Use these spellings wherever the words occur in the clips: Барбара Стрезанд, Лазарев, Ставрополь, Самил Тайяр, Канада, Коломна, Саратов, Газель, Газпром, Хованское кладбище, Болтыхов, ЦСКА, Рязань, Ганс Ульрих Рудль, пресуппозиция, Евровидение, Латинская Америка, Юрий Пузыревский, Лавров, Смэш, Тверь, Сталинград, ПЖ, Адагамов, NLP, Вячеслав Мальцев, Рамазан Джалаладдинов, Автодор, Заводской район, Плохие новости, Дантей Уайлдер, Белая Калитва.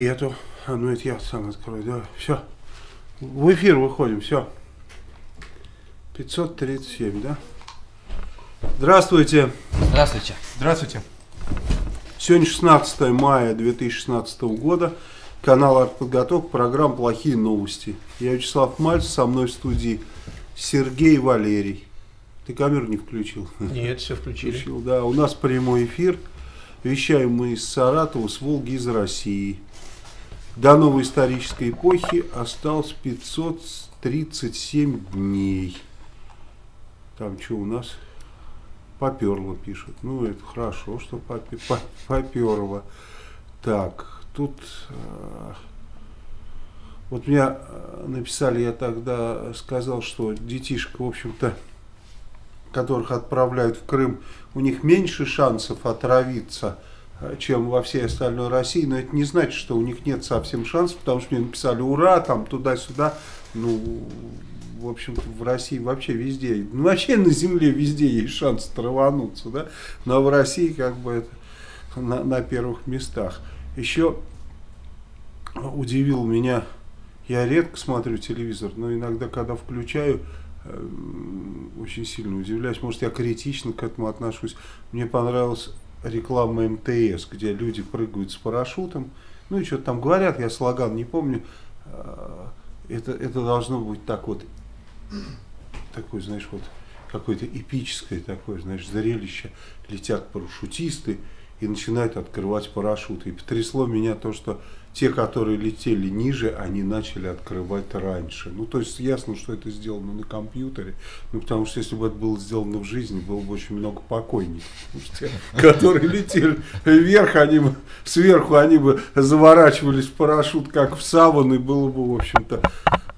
Эту, а ну это я сам открою, да, все, в эфир выходим, все, 537, да? Здравствуйте. Здравствуйте. Здравствуйте. Сегодня 16 мая 2016 года, канал Артподготовка, программа «Плохие новости». Я Вячеслав Мальцев, со мной в студии Сергей Валерий. Ты камеру не включил? Нет, все включили. Включил, да, у нас прямой эфир, вещаем мы из Саратова, с Волги, из России. До новой исторической эпохи осталось 537 дней. Там что у нас? Поперло, пишут. Ну, это хорошо, что поперло. Так, тут... Вот меня написали, я тогда сказал, что детишек, в общем-то, которых отправляют в Крым, у них меньше шансов отравиться, чем во всей остальной России, но это не значит, что у них нет совсем шансов, потому что мне написали «Ура!», там туда-сюда, ну, в общем-то, в России вообще везде, ну, вообще на земле везде есть шанс травануться, да, но в России как бы это на первых местах. Еще удивил меня, я редко смотрю телевизор, но иногда, когда включаю, очень сильно удивляюсь, может, я критично к этому отношусь, мне понравилось... Реклама МТС, где люди прыгают с парашютом, ну и что-то там говорят, я слоган не помню, это должно быть так вот, такое, знаешь, вот какое-то эпическое такое, знаешь, зрелище, летят парашютисты и начинают открывать парашюты. И потрясло меня то, что те, которые летели ниже, они начали открывать раньше. Ну, то есть ясно, что это сделано на компьютере, ну, потому что если бы это было сделано в жизни, было бы очень много покойников. Те, которые летели вверх, они бы, сверху они бы заворачивались в парашют, как в саван, и было бы, в общем-то,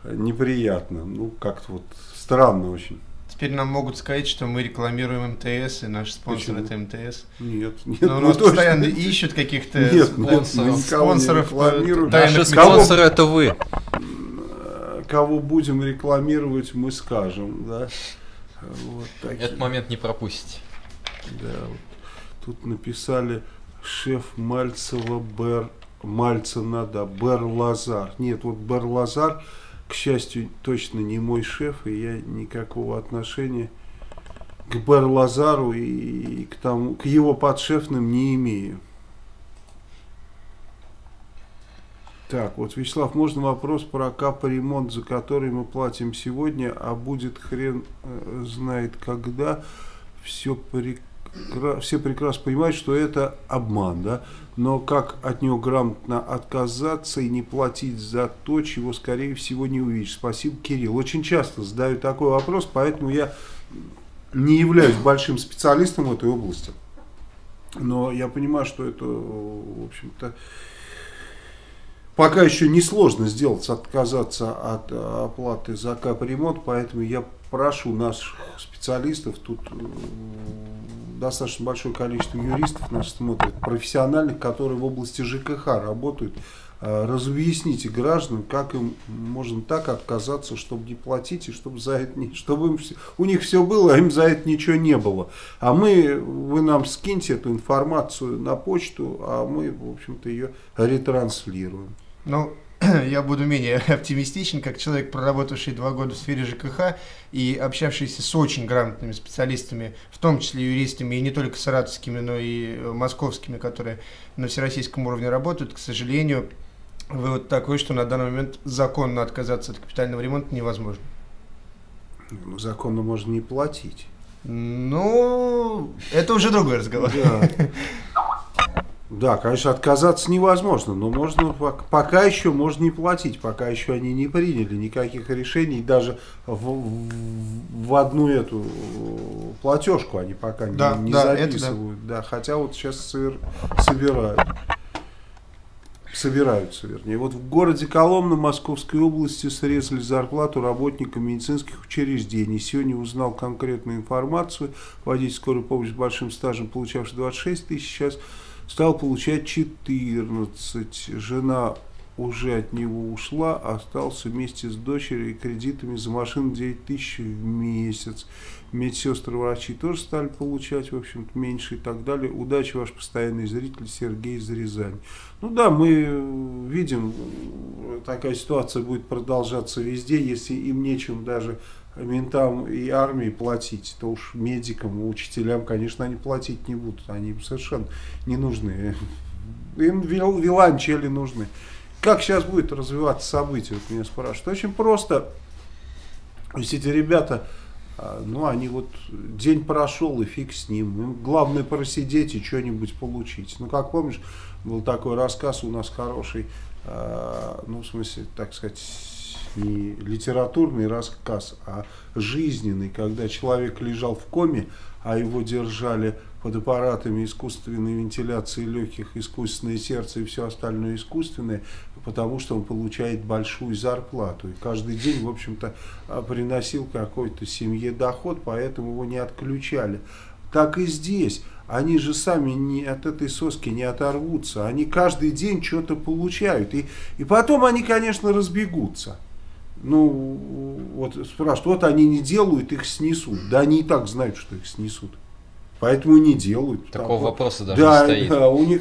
неприятно. Ну, как-то вот странно очень. Теперь нам могут сказать, что мы рекламируем МТС, и наш спонсор — это МТС. Нет, нет. Но у нас постоянно ищут каких-то спонсоров. Наши спонсоры — это вы. Кого будем рекламировать, мы скажем. Да? Вот этот момент не пропустите. Да, вот. Тут написали шеф Мальцева Бер. Мальцева, да, Бер Лазар. Нет, вот Бер Лазар... К счастью, точно не мой шеф, и я никакого отношения к Бер Лазару и к его подшефным не имею. Так, вот, Вячеслав, можно вопрос про капремонт, за который мы платим сегодня, а будет хрен знает когда. Все прекрасно понимают, что это обман, да? Но как от него грамотно отказаться и не платить за то, чего, скорее всего, не увидишь? Спасибо, Кирилл. Очень часто задаю такой вопрос, поэтому я не являюсь большим специалистом в этой области. Но я понимаю, что это, в общем-то, пока еще несложно сделать, отказаться от оплаты за капремонт, поэтому я прошу наших специалистов, тут достаточно большое количество юристов нас смотрят, профессиональных, которые в области ЖКХ работают, разъясните гражданам, как им можно так отказаться, чтобы не платить, и чтобы за это не, чтобы им, у них все было, а им за это ничего не было. А мы, вы нам скиньте эту информацию на почту, а мы, в общем-то, ее ретранслируем. Ну, я буду менее оптимистичен, как человек, проработавший 2 года в сфере ЖКХ и общавшийся с очень грамотными специалистами, в том числе юристами, и не только саратовскими, но и московскими, которые на всероссийском уровне работают. К сожалению, вывод такой, что на данный момент законно отказаться от капитального ремонта невозможно. Законно можно не платить. Ну, это уже другой разговор. Да, конечно, отказаться невозможно, но можно, пока еще можно не платить, пока еще они не приняли никаких решений, даже в одну эту платежку они пока не записывают, это, да. Да, хотя вот сейчас собираются, вернее. Вот в городе Коломна Московской области срезали зарплату работникам медицинских учреждений. Сегодня узнал конкретную информацию. Водитель скорой помощи с большим стажем, получавший 26 тысяч, сейчас стал получать 14. Жена уже от него ушла, остался вместе с дочерью и кредитами за машину 9 000 в месяц. Медсестры, врачи тоже стали получать, в общем-то, меньше и так далее. Удачи, ваш постоянный зритель Сергей из Рязани. Ну да, мы видим, такая ситуация будет продолжаться везде, если им нечем даже ментам и армии платить, то уж медикам, учителям, конечно, они платить не будут, они им совершенно не нужны, им виланчели нужны. Как сейчас будет развиваться событие, вот меня спрашивают. Очень просто, если эти ребята, ну они вот, день прошел и фиг с ним, им главное просидеть и что-нибудь получить. Ну как помнишь, был такой рассказ у нас хороший, ну в смысле, так сказать, не литературный рассказ, а жизненный, когда человек лежал в коме, а его держали под аппаратами искусственной вентиляции легких, искусственное сердце и все остальное искусственное, потому что он получает большую зарплату. И каждый день, в общем-то, приносил какой-то семье доход, поэтому его не отключали. Так и здесь. Они же сами не от этой соски не оторвутся. Они каждый день что-то получают. И потом они, конечно, разбегутся. Ну, вот спрашивают, вот они не делают, их снесут. Да они и так знают, что их снесут. Поэтому не делают. Такого вопроса даже да, не стоит. Да, у них,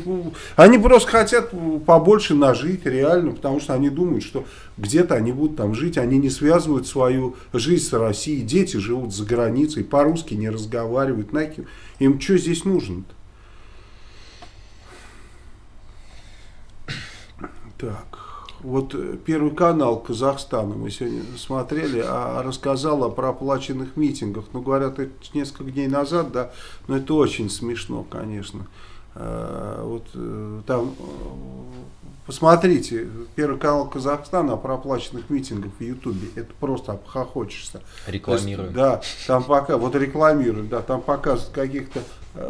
они просто хотят побольше нажить реально, потому что они думают, что где-то они будут там жить, они не связывают свою жизнь с Россией, дети живут за границей, по-русски не разговаривают, нахер. Им что здесь нужно-то? Так. Вот Первый канал Казахстана мы сегодня смотрели, рассказал о проплаченных митингах. Ну, говорят, это несколько дней назад, да, но это очень смешно, конечно. Вот там, посмотрите, Первый канал Казахстана о проплаченных митингах в Ютубе, это просто обхохочешься. Рекламируют. Да, там пока, вот рекламируют, да, там показывают каких-то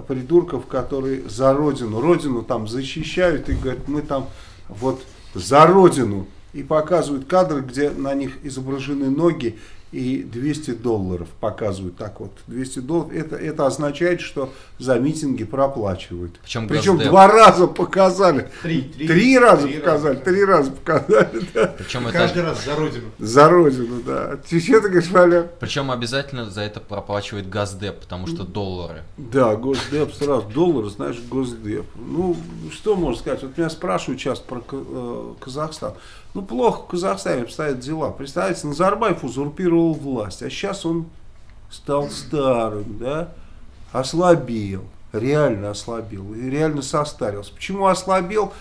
придурков, которые за родину, там защищают и говорят, мы там вот... за родину, и показывают кадры, где на них изображены ноги, и $200 показывают так вот, $200, это означает, что за митинги проплачивают, причем два раза показали, три раза показали, да. Причем каждый раз за родину, да, ты говоришь, Валя? Причем обязательно за это проплачивает Госдеп, потому что $, да, Госдеп сразу, $, знаешь, Госдеп. Ну, что можно сказать, вот меня спрашивают сейчас про Казахстан. Ну, плохо в Казахстане обстоят дела. Представляете, Назарбаев узурпировал власть, а сейчас он стал старым, да, ослабел, реально ослабел, и реально состарился. Почему ослабел?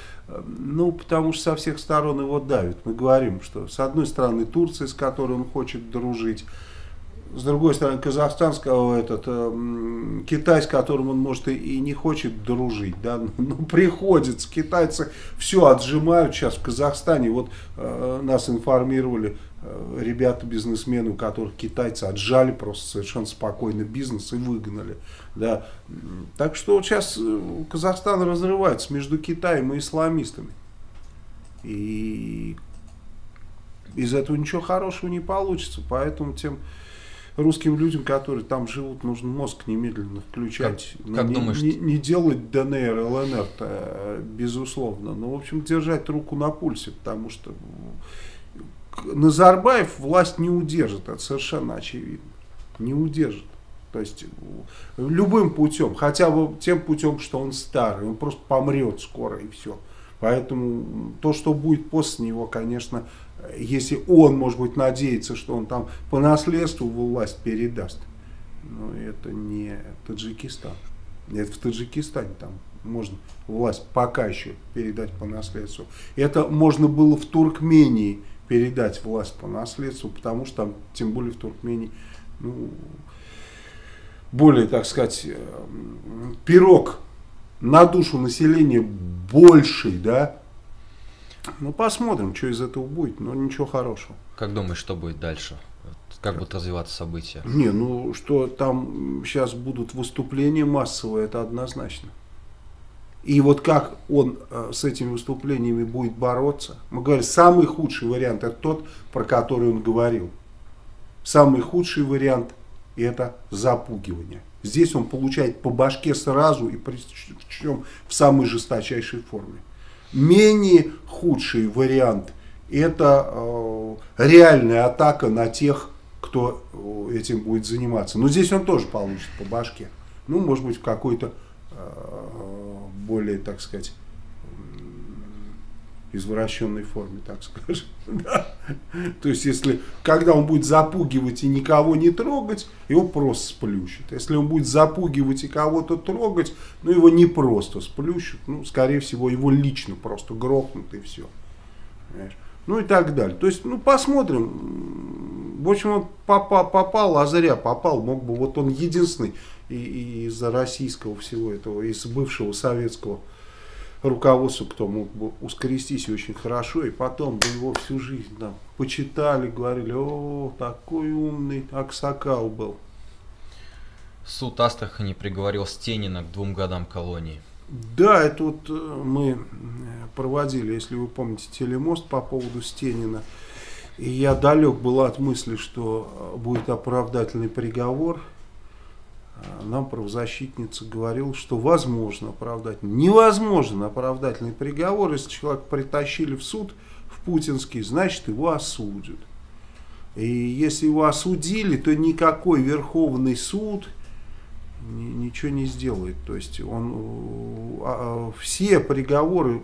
Ну, потому что со всех сторон его давят. Мы говорим, что с одной стороны Турция, с которой он хочет дружить, с другой стороны Казахстан, Китай, с которым он, может, и не хочет дружить, да, но приходится. Китайцы все отжимают сейчас в Казахстане. Вот нас информировали ребята-бизнесмены, у которых китайцы отжали просто совершенно спокойно бизнес и выгнали. Да. Так что сейчас Казахстан разрывается между Китаем и исламистами. И из этого ничего хорошего не получится, поэтому тем... русским людям, которые там живут, нужно мозг немедленно включать. Как думаешь? Не делать ДНР, ЛНР, безусловно. Но, в общем, держать руку на пульсе, потому что Назарбаев власть не удержит, это совершенно очевидно. Не удержит. То есть любым путем, хотя бы тем путем, что он старый, он просто помрет скоро и все. Поэтому то, что будет после него, конечно... если он, может быть, надеется, что он там по наследству власть передаст. Но это не Таджикистан. Это в Таджикистане там можно власть пока еще передать по наследству. Это можно было в Туркмении передать власть по наследству, потому что там, тем более в Туркмении, ну, более, так сказать, пирог на душу населения больший, да. Ну, посмотрим, что из этого будет, но ничего хорошего. Как думаешь, что будет дальше? Как будут развиваться события? Не, ну, что там сейчас будут выступления массовые, это однозначно. И вот как он с этими выступлениями будет бороться? Мы говорим, самый худший вариант – это тот, про который он говорил. Самый худший вариант – это запугивание. Здесь он получает по башке сразу, и причем в самой жесточайшей форме. Менее худший вариант — это реальная атака на тех, кто этим будет заниматься. Но здесь он тоже получит по башке. Ну, может быть, в какой-то более, так сказать, извращенной форме, так скажем. Да. То есть, если, когда он будет запугивать и никого не трогать, его просто сплющат. Если он будет запугивать и кого-то трогать, ну, его не просто сплющат, ну, скорее всего, его лично просто грохнут и все. Понимаешь? Ну, и так далее. То есть, ну, посмотрим. В общем, он попал, а зря попал. Мог бы, вот он единственный и из-за российского всего этого, из бывшего советского руководству, кто мог бы ускорестись очень хорошо, и потом бы его всю жизнь там почитали, говорили: о, такой умный аксакал был. Суд Астрахани приговорил Стенина к 2 годам колонии. Да, это вот мы проводили, если вы помните, телемост по поводу Стенина, и я далек был от мысли, что будет оправдательный приговор. Нам правозащитница говорила, что возможно оправдать. Невозможно оправдательный приговор. Если человека притащили в суд, в путинский, значит, его осудят. И если его осудили, то никакой Верховный суд ничего не сделает. То есть он, все приговоры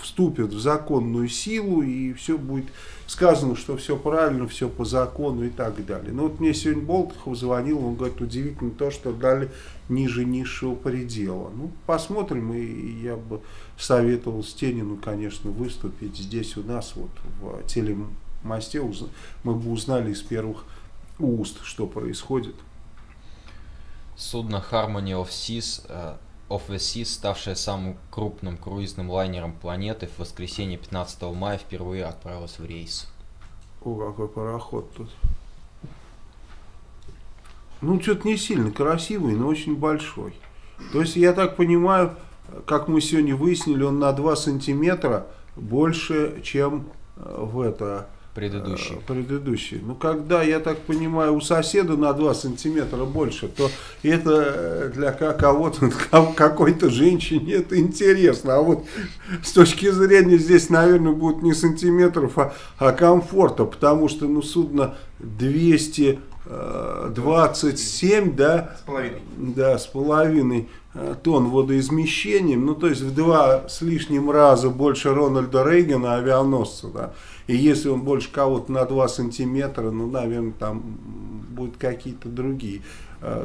вступят в законную силу, и все будет сказано, что все правильно, все по закону и так далее. Но вот мне сегодня Болтыхов звонил, он говорит: удивительно то, что дали ниже низшего предела. Ну, посмотрим, и я бы советовал Стенину, конечно, выступить здесь у нас, вот в телемосте, мы бы узнали из первых уст, что происходит. Судно Harmony of the Seas, ставшее самым крупным круизным лайнером планеты, в воскресенье 15 мая впервые отправилось в рейс. О, какой пароход тут. Ну, что-то не сильно красивый, но очень большой. То есть, я так понимаю, как мы сегодня выяснили, он на 2 сантиметра больше, чем в это... Предыдущий. Ну, когда, я так понимаю, у соседа на 2 сантиметра больше, то это для кого-то, какой-то женщине это интересно. А вот с точки зрения здесь, наверное, будет не сантиметров, а комфорта, потому что, ну, судно 227, да, с половиной тонн водоизмещением, ну, то есть в 2 с лишним раза больше Рональда Рейгана, авианосца, да. И если он больше кого-то на 2 сантиметра, ну, наверное, там будут какие-то другие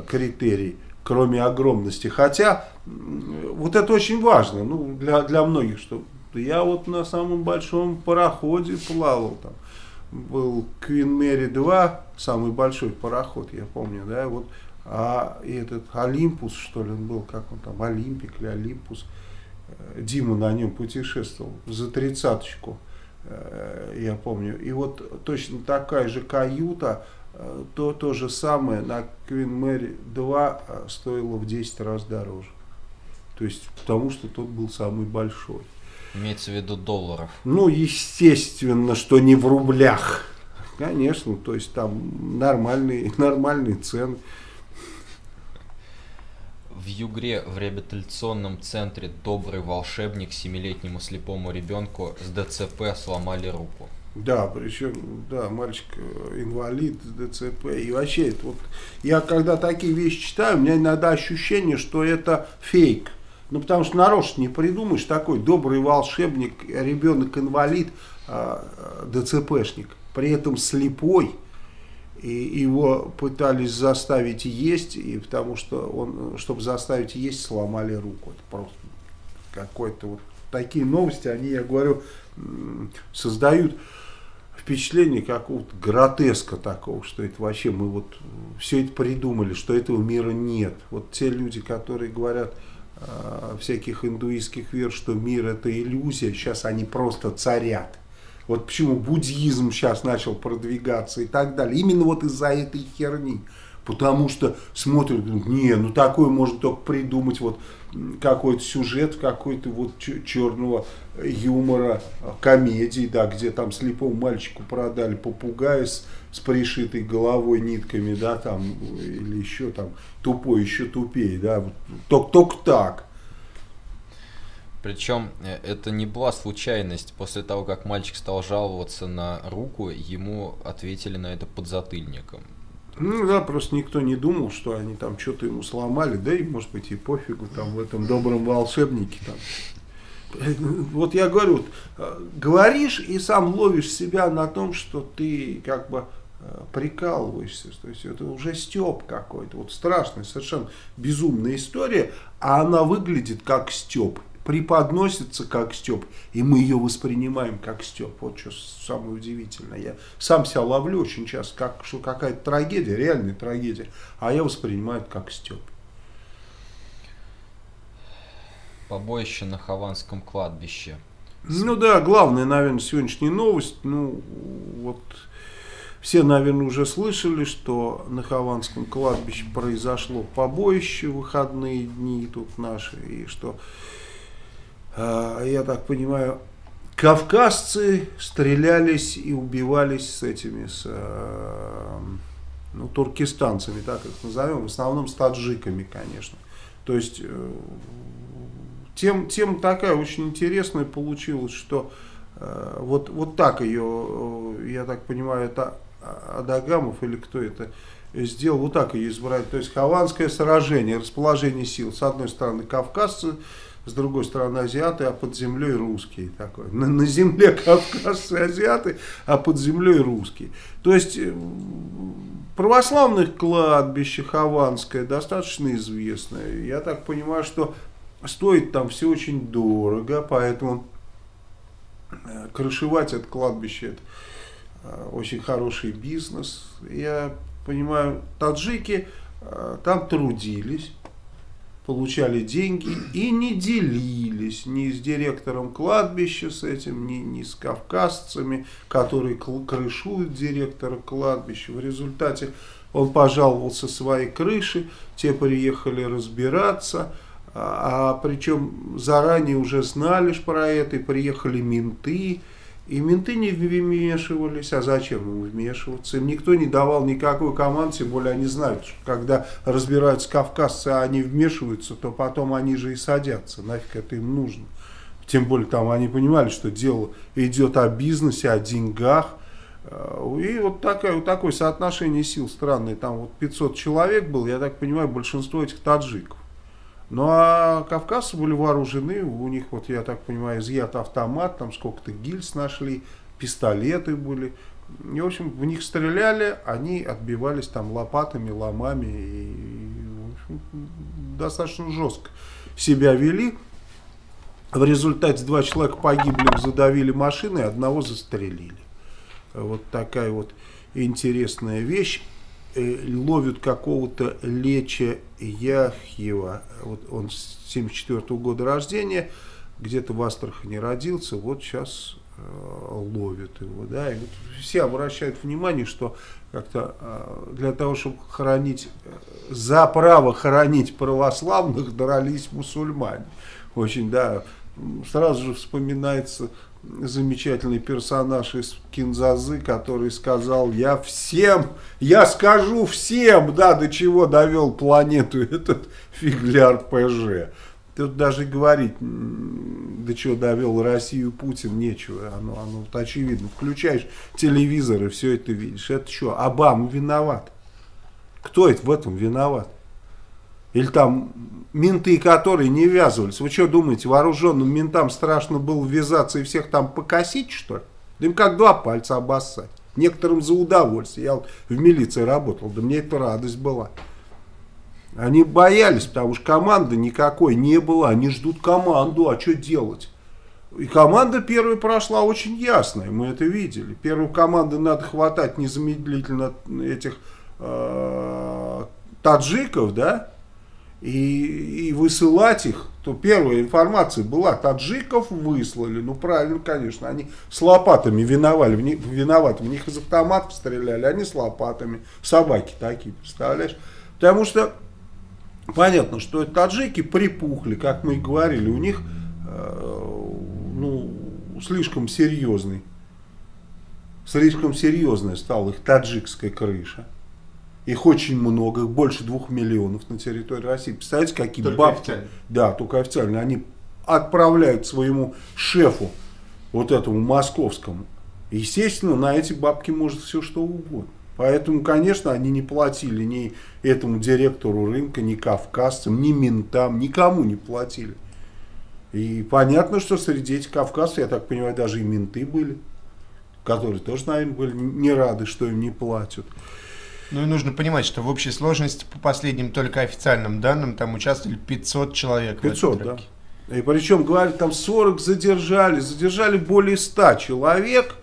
критерии, кроме огромности. Хотя, вот это очень важно, ну, для многих, что я вот на самом большом пароходе плавал, там был Queen Mary 2, самый большой пароход, я помню, да, вот, а этот Олимпус, что ли, он был, как он там, Олимпик или Олимпус, Дима на нем путешествовал за 30-очку. Я помню. И вот точно такая же каюта, то же самое на Queen Mary 2 стоила в 10 раз дороже. То есть, потому что тот был самый большой. Имеется в виду долларов? Ну, естественно, что не в рублях. Конечно, то есть там нормальные цены. В Югре в реабилитационном центре «Добрый волшебник» 7-летнему слепому ребенку с ДЦП сломали руку. Да, причем, да, мальчик инвалид с ДЦП. И вообще, это вот, я когда такие вещи читаю, у меня иногда ощущение, что это фейк. Ну, потому что нарочно не придумаешь, такой добрый волшебник, ребенок-инвалид, ДЦПшник, при этом слепой. И его пытались заставить есть, и потому что он, чтобы заставить есть, сломали руку. Это просто какой-то вот такие новости, они, я говорю, создают впечатление какого-то гротеска такого, что это вообще мы вот все это придумали, что этого мира нет. Вот те люди, которые говорят всяких индуистских вер, что мир — это иллюзия, сейчас они просто царят. Вот почему буддизм сейчас начал продвигаться и так далее. Именно вот из-за этой херни. Потому что смотрят, не, ну такое можно только придумать, вот какой-то сюжет, какой-то вот черного юмора, комедии, да, где там слепому мальчику продали попугая с пришитой головой нитками, да, там, или еще там тупой, еще тупее, да, только так. Причем это не была случайность. После того, как мальчик стал жаловаться на руку, ему ответили на это подзатыльником. Ну да, просто никто не думал, что они там что-то ему сломали, да и, может быть, и пофигу, там, в этом добром волшебнике, там. Вот я говорю, вот, говоришь и сам ловишь себя на том, что ты как бы прикалываешься, то есть это уже стёб какой-то, вот страшная, совершенно безумная история, а она выглядит как стёб, преподносится как стёб, и мы ее воспринимаем как стёб. Вот что самое удивительное. Я сам себя ловлю очень часто, как, что какая-то трагедия, реальная трагедия, а я воспринимаю это как стёб. Побоище на Хованском кладбище. Ну да, главная, наверное, сегодняшняя новость. Ну вот все, наверное, уже слышали, что на Хованском кладбище произошло побоище в выходные дни тут наши, и что... Я так понимаю, кавказцы стрелялись и убивались с этими, ну, туркестанцами, так их назовем, в основном с таджиками, конечно. То есть, тема такая очень интересная получилась, что вот так ее, я так понимаю, это Адагамов или кто это сделал, вот так ее избрали. То есть, Хованское сражение, расположение сил, с одной стороны кавказцы, с другой стороны азиаты, а под землей русские. Такой. На земле кавказцы азиаты, а под землей русские. То есть православных кладбище Хованское достаточно известное. Я так понимаю, что стоит там все очень дорого, поэтому крышевать это кладбище — это очень хороший бизнес. Я понимаю, таджики там трудились, получали деньги и не делились ни с директором кладбища, с этим, ни с кавказцами, которые крышуют директора кладбища. В результате он пожаловался своей крыши, те приехали разбираться, а причем заранее уже знали про это, и приехали менты. И менты не вмешивались, а зачем им вмешиваться? Им никто не давал никакой команды, тем более они знают, что когда разбираются кавказцы, а они вмешиваются, то потом они же и садятся, нафиг это им нужно. Тем более там они понимали, что дело идет о бизнесе, о деньгах. И вот такое соотношение сил странное, там вот 500 человек было, я так понимаю, большинство этих таджиков. Ну а кавказцы были вооружены, у них, вот я так понимаю, изъят автомат, там сколько-то гильз нашли, пистолеты были. И, в общем, в них стреляли, они отбивались там лопатами, ломами, и в общем, достаточно жестко себя вели. В результате 2 человека погибли, задавили машины, одного застрелили. Вот такая вот интересная вещь. Ловят какого-то Леча Яхьева, вот он с 1974 года рождения, где-то в Астрахани родился, вот сейчас ловят его, да, и вот все обращают внимание, что как-то для того, чтобы хоронить, за право хоронить православных, дрались мусульмане, очень, да, сразу же вспоминается замечательный персонаж из Кинзазы, который сказал: я скажу всем, да, до чего довел планету этот фигляр ПЖ. Тут даже говорить, до чего довел Россию Путин, нечего, оно вот очевидно. Включаешь телевизор и все это видишь. Это что, Обама виноват? Кто это в этом виноват? Или там менты, которые не ввязывались. Вы что думаете, вооруженным ментам страшно было ввязаться и всех там покосить, что ли? Да им как 2 пальца обоссать. Некоторым за удовольствие. Я вот в милиции работал, да мне это радость была. Они боялись, потому что команды никакой не было. Они ждут команду, а что делать? И команда первая прошла очень ясно, мы это видели. Первую команду надо хватать незамедлительно этих таджиков, да? И высылать их, то первая информация была, таджиков выслали, ну правильно, конечно, они с лопатами виноваты, в них из автоматов стреляли, они с лопатами, собаки такие, представляешь, потому что понятно, что таджики припухли, как мы и говорили, у них ну, слишком серьезная стала их таджикская крыша. Их очень много, больше 2 миллионов на территории России. Представляете, какие бабки. Да, только официально. Они отправляют своему шефу, вот этому московскому. Естественно, на эти бабки может все что угодно. Поэтому, конечно, они не платили ни этому директору рынка, ни кавказцам, ни ментам, никому не платили. И понятно, что среди этих кавказцев, я так понимаю, даже и менты были, которые тоже, наверное, были не рады, что им не платят. Ну и нужно понимать, что в общей сложности, по последним только официальным данным, там участвовали 500 человек. 500, да. И причем, говорят, там 40 задержали более 100 человек.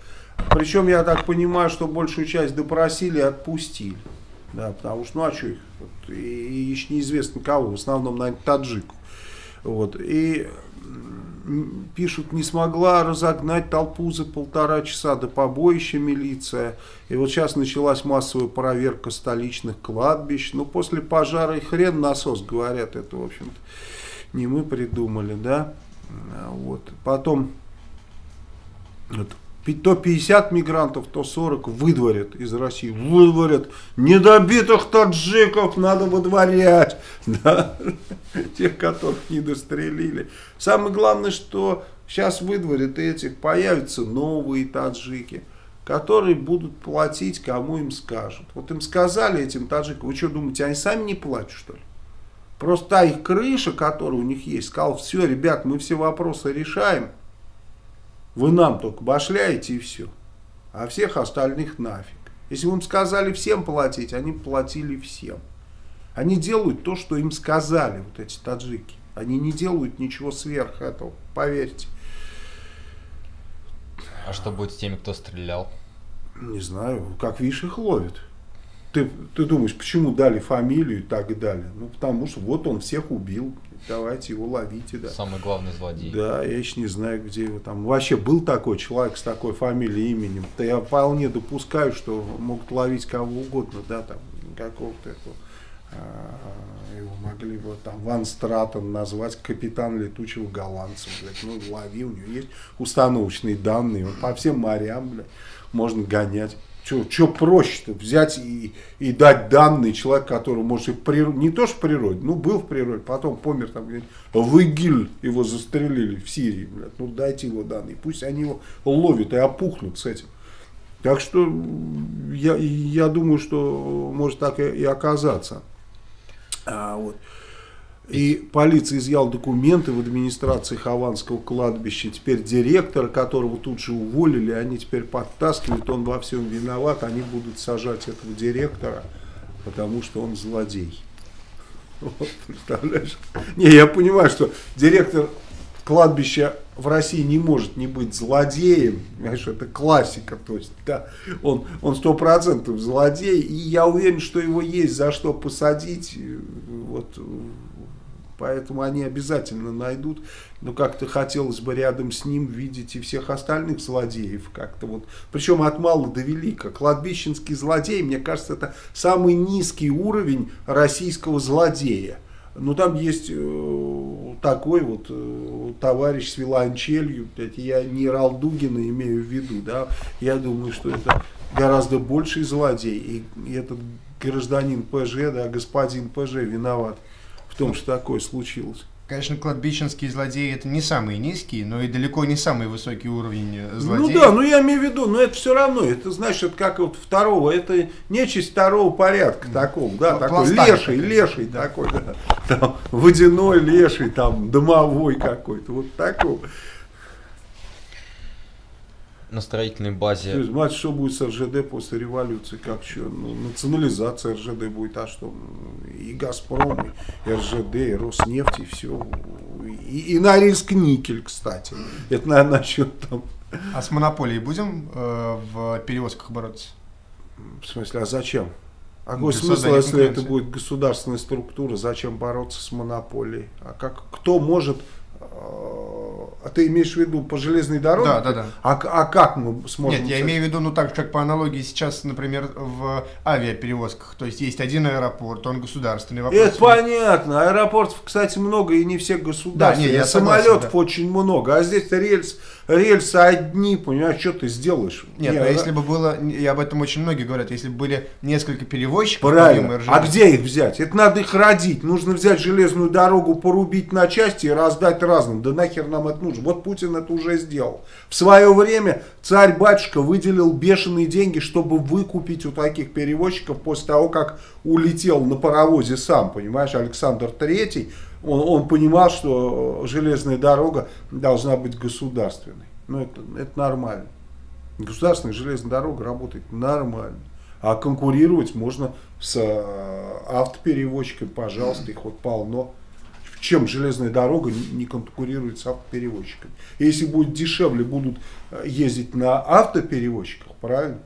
Причем, я так понимаю, что большую часть допросили и отпустили. Да, потому что, ну а что их? И еще неизвестно кого, в основном, наверное, таджиков. Вот. И пишут, не смогла разогнать толпу за 1,5 часа до побоища милиция. И вот сейчас началась массовая проверка столичных кладбищ. Ну, после пожара и хрен насос, говорят, это, в общем-то, не мы придумали, да. Вот. Потом вот, то 50 мигрантов, то 40 выдворят из России. Выдворят недобитых таджиков, надо выдворять. Да? Тех, которых не дострелили. Самое главное, что сейчас выдворят этих, появятся новые таджики, которые будут платить, кому им скажут. Вот им сказали, этим таджикам, вы что думаете, они сами не платят, что ли? Просто та их крыша, которая у них есть, сказала, все, ребят, мы все вопросы решаем. Вы нам только башляете и все. А всех остальных нафиг. Если вы им сказали всем платить, они платили всем. Они делают то, что им сказали, вот эти таджики. Они не делают ничего сверх этого, поверьте. А что будет с теми, кто стрелял? Не знаю, как видишь, их ловят. Ты думаешь, почему дали фамилию и так далее? Ну, потому что вот он всех убил. Давайте его ловите, да. Самый главный злодей. Да, я еще не знаю, где его там. Вообще был такой человек с такой фамилией, именем. Да я вполне допускаю, что могут ловить кого угодно, да, там, какого-то этого. Его могли бы там Ван Стратон назвать, капитан летучего голландца, блядь. Ну, лови, у него есть установочные данные. Он по всем морям, блядь, можно гонять. Что проще-то взять и дать данные человеку, который, может, и в природе, не то что в природе, ну, был в природе, потом помер там где-нибудь, в ИГИЛ его застрелили в Сирии, блядь, ну, дайте его данные, пусть они его ловят и опухнут с этим. Так что я думаю, что может так и оказаться. Вот. И полиция изъяла документы в администрации Хованского кладбища. Теперь директора, которого тут же уволили, они теперь подтаскивают, он во всем виноват, они будут сажать этого директора, потому что он злодей. Вот, представляешь? Не, я понимаю, что директор кладбища в России не может не быть злодеем, знаешь, это классика, то есть, да, он 100% злодей, и я уверен, что его есть за что посадить, вот. Поэтому они обязательно найдут, но как-то хотелось бы рядом с ним видеть и всех остальных злодеев как-то вот. Причем от мала до велика. Кладбищенский злодей, мне кажется, это самый низкий уровень российского злодея. Но там есть такой вот товарищ с виолончелью, я не Ралдугина имею в виду, да, я думаю, что это гораздо больший злодей. И этот гражданин ПЖ, да, господин ПЖ виноват в том, что такое случилось. Конечно, кладбищенские злодеи это не самые низкие, но и далеко не самый высокий уровень злодеев. Ну да, ну я имею в виду, но это все равно, это значит, как вот второго, это нечисть второго порядка такого, да, такой леший да. Такой, да, там, водяной леший, там, домовой какой-то, вот такого. На строительной базе. То есть, мать, что будет с РЖД после революции, как что? Ну, национализация РЖД будет, а что? И Газпром, и РЖД, и Роснефть, и все. И Норильск-никель, кстати. Это, наверное, насчет там. А с монополией будем в перевозках бороться? В смысле, а зачем? А какой смысл, если это будет государственная структура, зачем бороться с монополией? А как, кто может Ты имеешь в виду по железной дороге? Да, да, да. А как мы сможем... Нет, я имею в виду, ну так, как по аналогии сейчас, например, в авиаперевозках. То есть есть один аэропорт, он государственный. Вопрос. Это понятно. Аэропортов, кстати, много и не все государственные. Да, нет, самолетов очень много. А здесь-то рельсы одни, понимаешь, что ты сделаешь? Нет, а если бы было, и об этом очень многие говорят, если бы были несколько перевозчиков... Правильно. А где их взять? Это надо их родить. Нужно взять железную дорогу, порубить на части и раздать разным. Да нахер нам это нужно? Вот Путин это уже сделал. В свое время царь-батюшка выделил бешеные деньги, чтобы выкупить у таких перевозчиков после того, как улетел на паровозе сам, понимаешь, Александр III. Он понимал, что железная дорога должна быть государственной. Ну, это нормально. Государственная железная дорога работает нормально. А конкурировать можно с автоперевозчиками, пожалуйста, их вот полно. Чем железная дорога не конкурирует с автоперевозчиками. Если будет дешевле, будут ездить на автоперевозчиках, правильно?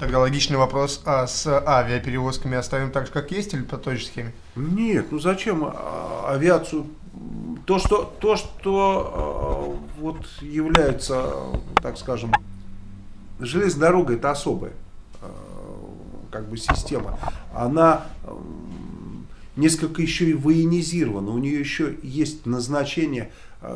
Тогда логичный вопрос, а с авиаперевозками оставим так же, как есть, или по той же схеме? Нет, ну зачем авиацию? То, что вот является, так скажем, железная дорога, это особая как бы система. Она... несколько еще и военизировано, у нее еще есть назначение,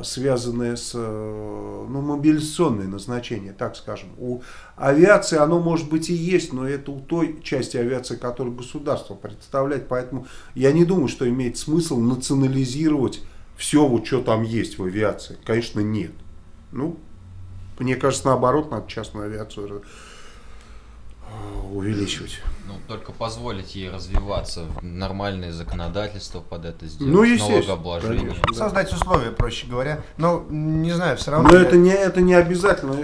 связанное с, ну, мобилизационное назначение, так скажем. У авиации оно может быть и есть, но это у той части авиации, которую государство представляет, поэтому я не думаю, что имеет смысл национализировать все, вот, что там есть в авиации. Конечно, нет. Ну, мне кажется, наоборот, надо частную авиацию увеличивать. Ну, только позволить ей развиваться, нормальное законодательство под это сделать, ну, налогообложение. Конечно, да. Создать условия, проще говоря. Но не знаю, все равно... Но я... это не обязательно,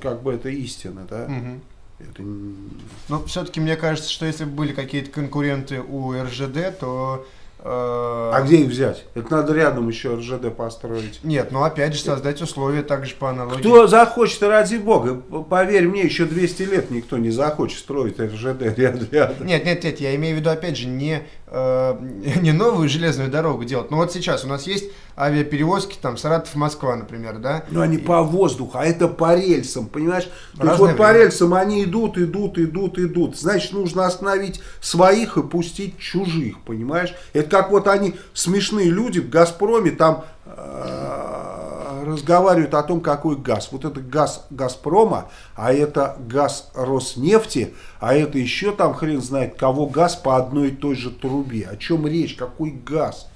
как бы это истина, да? Угу. Это... Но все-таки мне кажется, что если бы были какие-то конкуренты у РЖД, то... А где их взять? Это надо рядом еще РЖД построить. Нет, ну опять же создать условия также по аналогии. Кто захочет, ради бога, поверь мне, еще 200 лет никто не захочет строить РЖД рядом. Нет, нет, нет, я имею в виду опять же не новую железную дорогу делать. Но вот сейчас у нас есть авиаперевозки, там Саратов-Москва, например, да? Но они по воздуху, а это по рельсам, понимаешь? То есть вот по рельсам они идут. Значит, нужно остановить своих и пустить чужих, понимаешь? Это как вот они, смешные люди в Газпроме, там разговаривают о том, какой газ. Вот это газ Газпрома, а это газ Роснефти, а это еще там хрен знает кого газ по одной и той же трубе. О чем речь? Какой газ?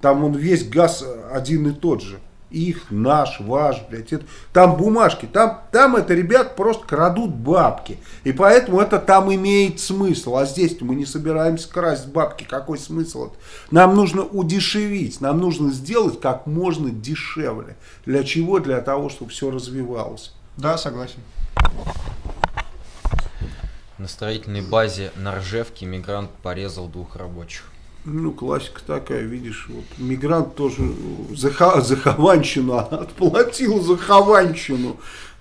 Там он весь газ один и тот же. Их, наш, ваш, блядь. Это, там бумажки. Там это, ребят, просто крадут бабки. И поэтому это там имеет смысл. А здесь мы не собираемся красть бабки. Какой смысл? Нам нужно удешевить. Нам нужно сделать как можно дешевле. Для чего? Для того, чтобы все развивалось. Да, согласен. На строительной базе на Ржевке мигрант порезал двух рабочих. Ну, классика такая, видишь, вот мигрант тоже за хованщину отплатил, за хованщину,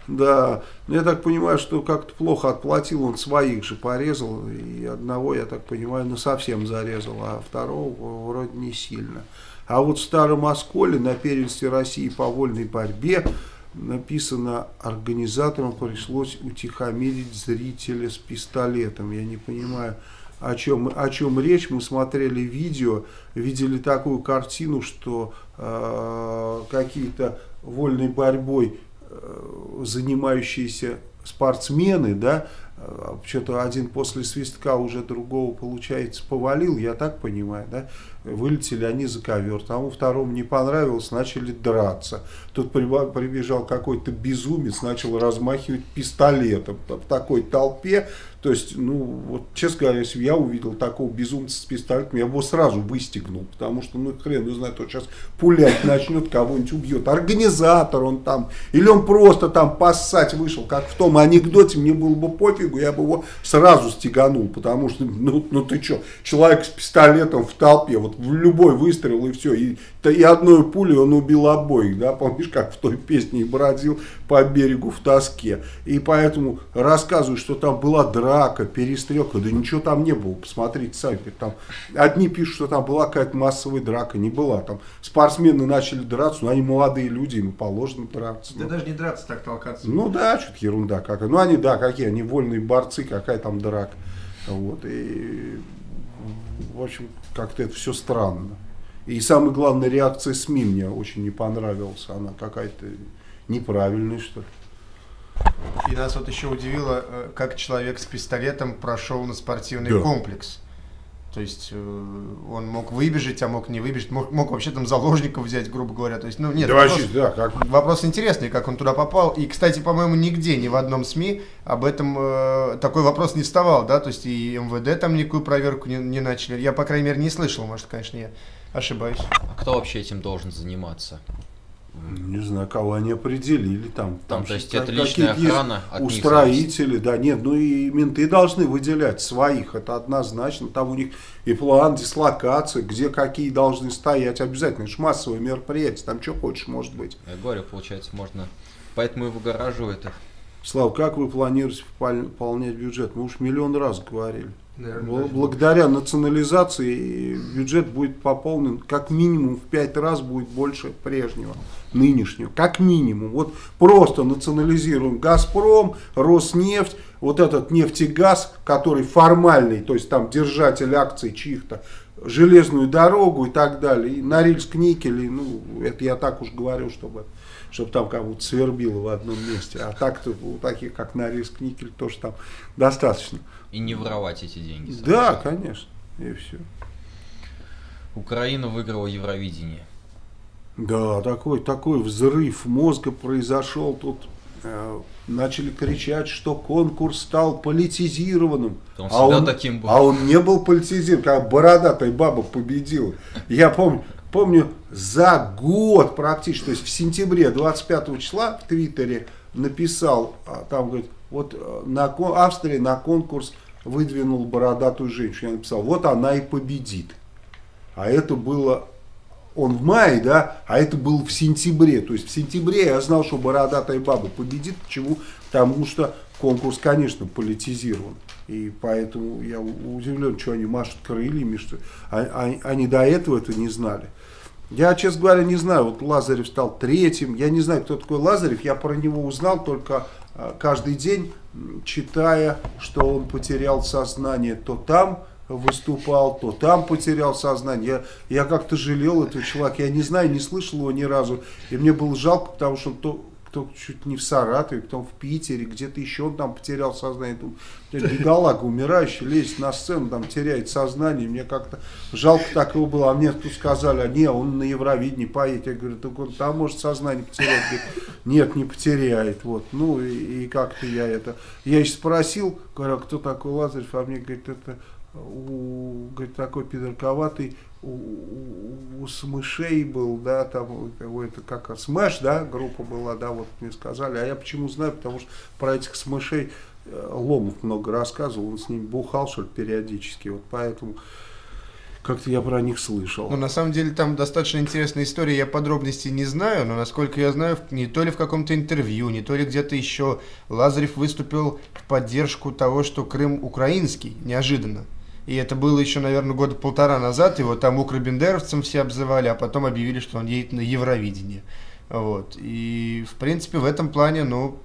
да. Но я так понимаю, что как-то плохо отплатил, он своих же порезал, и одного, я так понимаю, ну, совсем зарезал, а второго вроде не сильно. А вот в Старом Осколе на первенстве России по вольной борьбе написано: организаторам пришлось утихомирить зрителя с пистолетом. Я не понимаю, о чем речь. Мы смотрели видео, видели такую картину, что какие-то вольной борьбой занимающиеся спортсмены, да, что-то один после свистка уже другого, получается, повалил, я так понимаю, да, вылетели они за ковер, тому второму не понравилось, начали драться, тут прибежал какой-то безумец, начал размахивать пистолетом в такой толпе, то есть, ну, вот, честно говоря, если бы я увидел такого безумца с пистолетом, я бы его сразу выстегнул, потому что, ну, хрен знает, он сейчас пулять начнет, кого-нибудь убьет, организатор он там, или он просто там поссать вышел, как в том анекдоте, мне было бы пофиг, я бы его сразу стеганул, потому что, ну ты что, человек с пистолетом в толпе, вот в любой выстрел и все, и и одной пулей он убил обоих, да, помнишь, как в той песне бродил по берегу в тоске, и поэтому рассказываю, что там была драка, перестрелка, да ничего там не было, посмотрите сами, там одни пишут, что там была какая-то массовая драка, не была, там спортсмены начали драться, но они молодые люди, им положено драться. Да ну, даже не драться, так толкаться. Ну да, что-то ерунда какая, ну они, да, какие они вольные борцы, какая там драка, вот, и в общем, как-то это все странно. И самое главное, реакция СМИ мне очень не понравилась. Она какая-то неправильная, что ли. И нас вот еще удивило, как человек с пистолетом прошел на спортивный комплекс. То есть он мог выбежать, а мог не выбежать, мог вообще там заложников взять, грубо говоря. То есть, ну, нет, да, вопрос, вообще, да, как... вопрос интересный, как он туда попал. И, кстати, по-моему, нигде, ни в одном СМИ об этом такой вопрос не вставал, да, то есть и МВД там никакую проверку не начали. Я, по крайней мере, не слышал, может, конечно, я ошибаюсь. А кто вообще этим должен заниматься? Не знаю, кого они определили там. Там, то есть, это личная охрана от них. Устроители, да, нет, ну и менты должны выделять своих, это однозначно. Там у них и план дислокации, где какие должны стоять, обязательно. Это же массовое мероприятие, там что хочешь может быть. Я говорю, получается, можно, поэтому и выгораживают их. Слав, как вы планируете выполнять бюджет? Мы уж миллион раз говорили. Наверное, благодаря национализации бюджет будет пополнен как минимум в 5 раз будет больше прежнего, нынешнего. Как минимум. Вот просто национализируем Газпром, Роснефть, вот этот нефтегаз, который формальный, то есть там держатель акций чьих-то, железную дорогу и так далее. И Норильск-никель, ну это я так уж говорю, чтобы там как будто свербило в одном месте. А так-то у таких, как Норильск-никель, тоже там достаточно. И не воровать эти деньги. Сразу. Да, конечно. И все. Украина выиграла Евровидение. Да, такой взрыв мозга произошел. Тут начали кричать, что конкурс стал политизированным. Он всегда таким был. А он не был политизирован, как бородатая баба победила. Я помню, за год практически, то есть в сентябре 25 числа в Твиттере написал, там говорит, вот Австрия на конкурс выдвинул бородатую женщину. Я написал, вот она и победит. А это было, он в мае, да, а это было в сентябре. То есть в сентябре я знал, что бородатая баба победит. Почему? Потому что конкурс, конечно, политизирован. И поэтому я удивлен, что они машут крыльями, что они до этого это не знали. Я, честно говоря, не знаю, вот Лазарев стал третьим, я не знаю, кто такой Лазарев, я про него узнал только каждый день, читая, что он потерял сознание, то там выступал, то там потерял сознание, я как-то жалел этого человека, я не знаю, не слышал его ни разу, и мне было жалко, потому что он кто чуть не в Саратове, кто в Питере, где-то еще он там потерял сознание. Бедолага умирающий, лезет на сцену, там теряет сознание. Мне как-то жалко так его было. А мне тут сказали, а не, он на Евровидении поедет. Я говорю, так он там может сознание потерять. Нет, не потеряет. Вот. Ну и как-то я это... Я еще спросил, говорю, кто такой Лазарев? А мне, говорит, это... говорит, такой пидорковатый у Смышей был, да, там это как Смэш, да, группа была, да, вот мне сказали, а я почему знаю, потому что про этих Смышей Ломов много рассказывал, он с ними бухал, что ли, периодически, вот поэтому как-то я про них слышал. Ну, на самом деле, там достаточно интересная история, я подробностей не знаю, но, насколько я знаю, не то ли в каком-то интервью, не то ли где-то еще Лазарев выступил в поддержку того, что Крым украинский, неожиданно. И это было еще, наверное, года 1,5 назад, его там укробендеровцем все обзывали, а потом объявили, что он едет на Евровидение. Вот. И, в принципе, в этом плане, ну,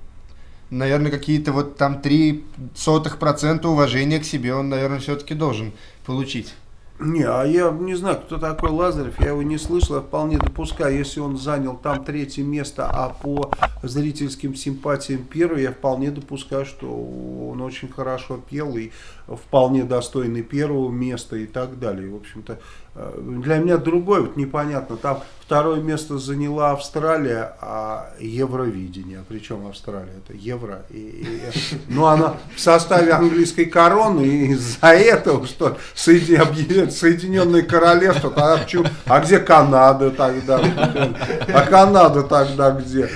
наверное, какие-то вот там 0,03% уважения к себе он, наверное, все-таки должен получить. Не, а я не знаю, кто такой Лазарев, я его не слышал, я вполне допускаю, если он занял там 3-е место, а по зрительским симпатиям 1-е, я вполне допускаю, что он очень хорошо пел и вполне достойный 1-го места и так далее. В общем-то, для меня другое, вот непонятно, там 2-е место заняла Австралия, а Евровидение, причем Австралия, это Евро, но она в составе английской короны, и из-за этого, что Соединенное Королевство, а где Канада тогда, а Канада тогда где?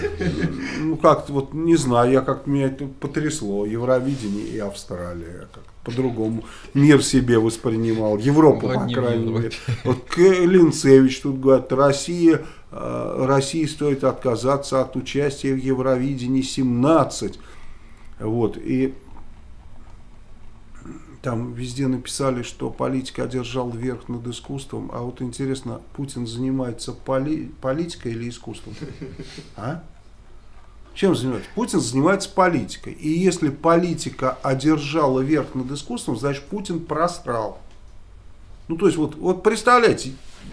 Ну, как-то, вот не знаю, я как-то, меня это потрясло, Евровидение и Австралия, как по-другому мир себе воспринимал, Европа, по крайней мере. Вот Клинцевич тут говорит, России стоит отказаться от участия в Евровидении 17, вот, и там везде написали, что политика одержала верх над искусством. А вот интересно, Путин занимается политикой или искусством? А? Чем занимается? Путин занимается политикой. И если политика одержала верх над искусством, значит Путин просрал. Ну то есть вот представляете,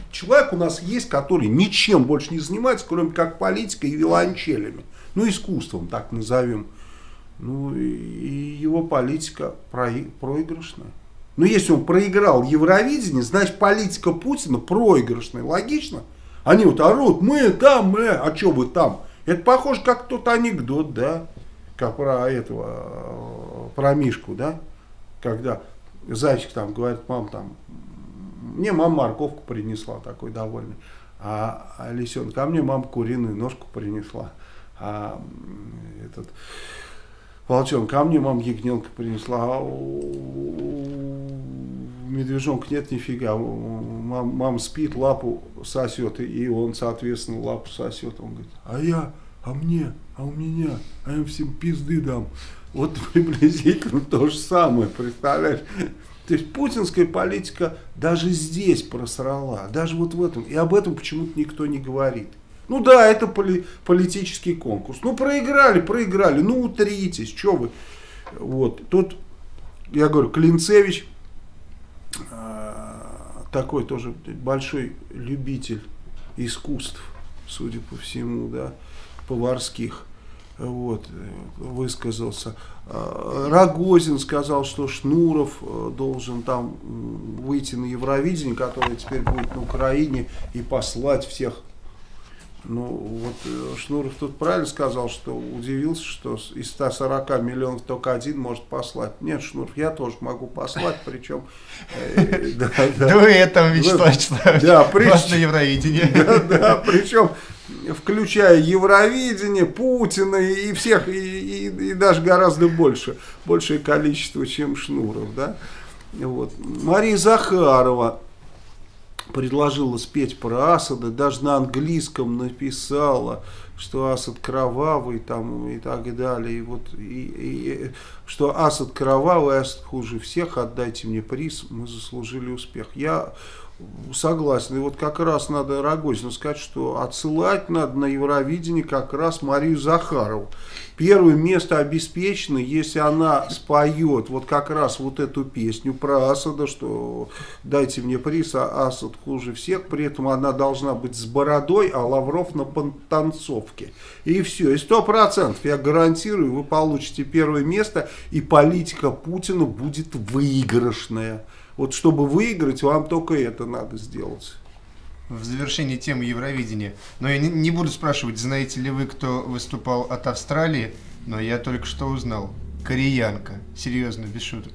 человек у нас есть, который ничем больше не занимается, кроме как политикой и виолончелями. Ну искусством, так назовем. Ну и его политика проигрышная. Но если он проиграл Евровидение, значит политика Путина проигрышная. Логично? Они вот орут, мы там, мы, а что вы там? Это похоже как тот анекдот, да? Как про этого, про Мишку, да? Когда зайчик там говорит, мам, там, мне мама морковку принесла, такой довольный. А лисенок, ко мне мама куриную ножку принесла. А этот... Волчонок, ко мне мама ягненка принесла, а медвежонка нет нифига, мама спит, лапу сосет, и он, соответственно, лапу сосет, он говорит, а у меня, а я всем пизды дам. Вот приблизительно то же самое, представляешь? То есть путинская политика даже здесь просрала, даже вот в этом, и об этом почему-то никто не говорит. Ну да, это политический конкурс. Ну проиграли, ну утритесь, что вы. Вот, тут, я говорю, Клинцевич, такой тоже большой любитель искусств, судя по всему, да, поварских, вот, высказался. Рогозин сказал, что Шнуров должен там выйти на Евровидение, которое теперь будет на Украине, и послать всех. Ну, вот Шнуров тут правильно сказал, что удивился, что из 140 миллионов только один может послать. Нет, Шнуров, я тоже могу послать, причем... Дуэтом, Вячеслав Вячеславович, вас на Евровидение. Да, причем, включая Евровидение, Путина и всех, и даже гораздо больше, большее количество, чем Шнуров, да. Вот. Мария Захарова предложила спеть про Асада, даже на английском написала, что Асад кровавый там и так далее, и вот, и что Асад кровавый, Асад хуже всех, отдайте мне приз, мы заслужили успех. Я согласен, и вот как раз надо Рогозину сказать, что отсылать надо на Евровидение как раз Марию Захарову. Первое место обеспечено, если она споет вот как раз вот эту песню про Асада, что дайте мне приз, а Асад хуже всех, при этом она должна быть с бородой, а Лавров на танцовке. И все, и 100%, я гарантирую, вы получите первое место, и политика Путина будет выигрышная. Вот чтобы выиграть, вам только это надо сделать. В завершении темы Евровидения. Но я не буду спрашивать, знаете ли вы, кто выступал от Австралии, но я только что узнал. Кореянка. Серьезно, без шуток.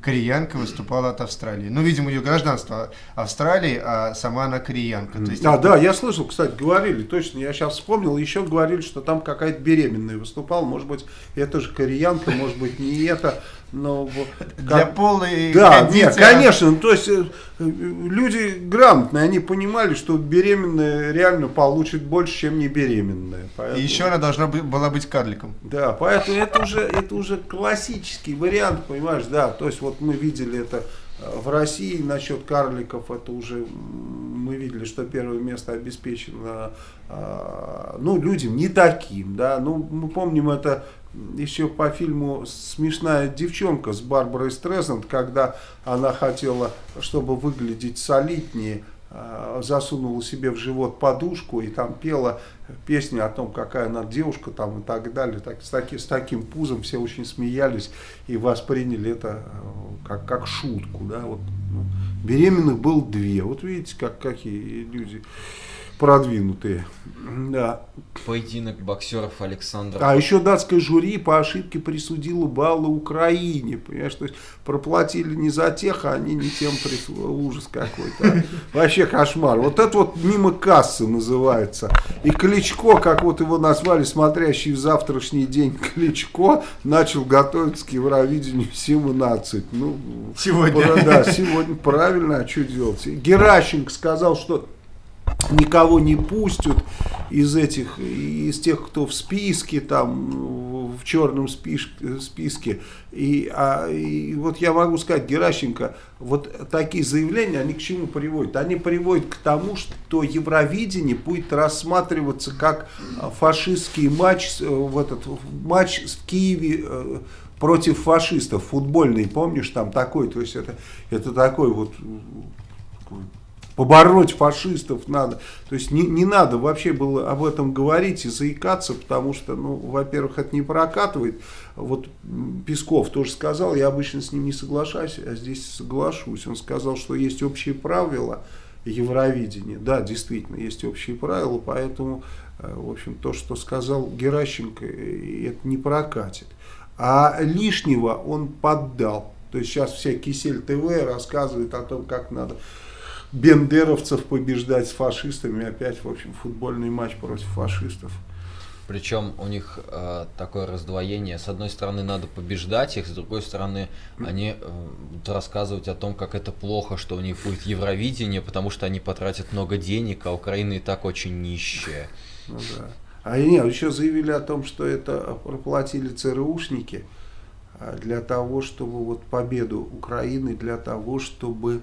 Кореянка выступала от Австралии. Ну, видимо, ее гражданство Австралии, а сама она кореянка. То есть, да, я слышал, кстати, говорили, точно, я сейчас вспомнил, еще говорили, что там какая-то беременная выступала, может быть, это же кореянка, может быть, не это, но... Для полной... Да, нет, конечно, то есть люди грамотные, они понимали, что беременная реально получит больше, чем не беременная. Поэтому... И еще она должна была быть карликом. Да, поэтому это уже классический вариант, понимаешь, да, то есть вот мы видели это в России насчет карликов, это уже мы видели, что первое место обеспечено, ну, людям не таким, да, ну, мы помним это еще по фильму «Смешная девчонка» с Барбарой Стрезанд, когда она хотела, чтобы выглядеть солиднее, засунула себе в живот подушку и там пела песню о том, какая она девушка там и так далее. Так, с таким пузом все очень смеялись и восприняли это как шутку. Да? Вот, ну, беременных было две. Вот видите, какие люди продвинутые. Да. Поединок боксеров Александра. А еще датское жюри по ошибке присудило баллы Украине. Понимаешь, то есть проплатили не за тех, а они не тем присудили. Ужас какой-то. Вообще кошмар. Вот это вот мимо кассы называется. И Кличко, как вот его назвали, смотрящий в завтрашний день Кличко, начал готовиться к Евровидению 17. Ну, сегодня. Да, сегодня правильно, а что делать? Геращенко сказал, что никого не пустят из тех, кто в списке, там, в черном списке. И вот я могу сказать, Геращенко, вот такие заявления, они к чему приводят? Они приводят к тому, что Евровидение будет рассматриваться как фашистский матч, матч в Киеве против фашистов, футбольный, помнишь, там такой, то есть это такой вот... Побороть фашистов надо. То есть не надо вообще было об этом говорить и заикаться, потому что, ну, во-первых, это не прокатывает. Вот Песков тоже сказал, я обычно с ним не соглашаюсь, а здесь соглашусь. Он сказал, что есть общие правила Евровидения. Да, действительно, есть общие правила, поэтому, в общем, то, что сказал Геращенко, это не прокатит. А лишнего он поддал. То есть сейчас вся Кисель ТВ рассказывает о том, как надо... бендеровцев побеждать с фашистами, опять, в общем, футбольный матч против фашистов. Причем у них такое раздвоение. С одной стороны, надо побеждать их, с другой стороны, они будут рассказывать о том, как это плохо, что у них будет Евровидение, потому что они потратят много денег, а Украина и так очень нищая. Ну, да. А нет, еще заявили о том, что это проплатили ЦРУшники для того, чтобы вот победу Украины, для того, чтобы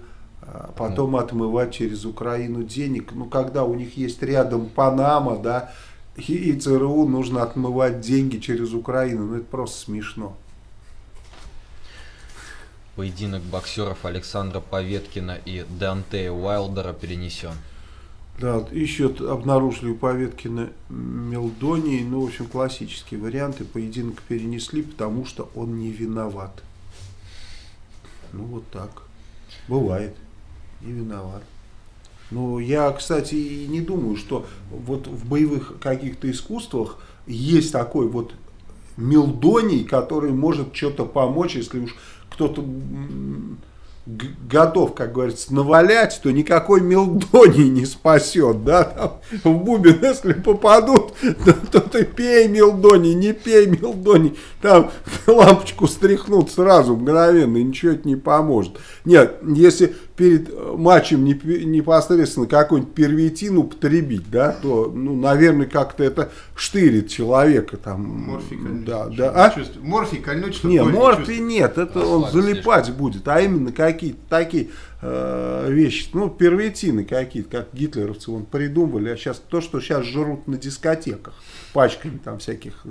потом отмывать через Украину денег. Ну, когда у них есть рядом Панама, да, и ЦРУ нужно отмывать деньги через Украину. Ну, это просто смешно. Поединок боксеров Александра Поветкина и Дантея Уайлдера перенесен. Да, еще обнаружили у Поветкина мелодонии. Ну, в общем, классические варианты. Поединок перенесли, потому что он не виноват. Ну, вот так. Бывает. Не виноват. Но я, кстати, и не думаю, что вот в боевых каких-то искусствах есть такой вот мелдоний, который может что-то помочь, если уж кто-то готов, как говорится, навалять, то никакой мелдоний не спасет, да, там, в бубен, если попадут, то ты пей мелдоний, не пей мелдоний, там лампочку стряхнут сразу, мгновенно, и ничего это не поможет. Нет, если перед матчем непосредственно какой-нибудь первитин употребить, да, то, ну, наверное, как-то это штырит человека, там. Морфий кольнуть. Да, да. А? Морфий кольнуть, чтобы не, морфий нет, это он залипать слишком будет, а именно какие-то такие вещи, ну, первитины какие-то, как гитлеровцы вон придумывали, а сейчас то, что сейчас жрут на дискотеках, пачками там всяких,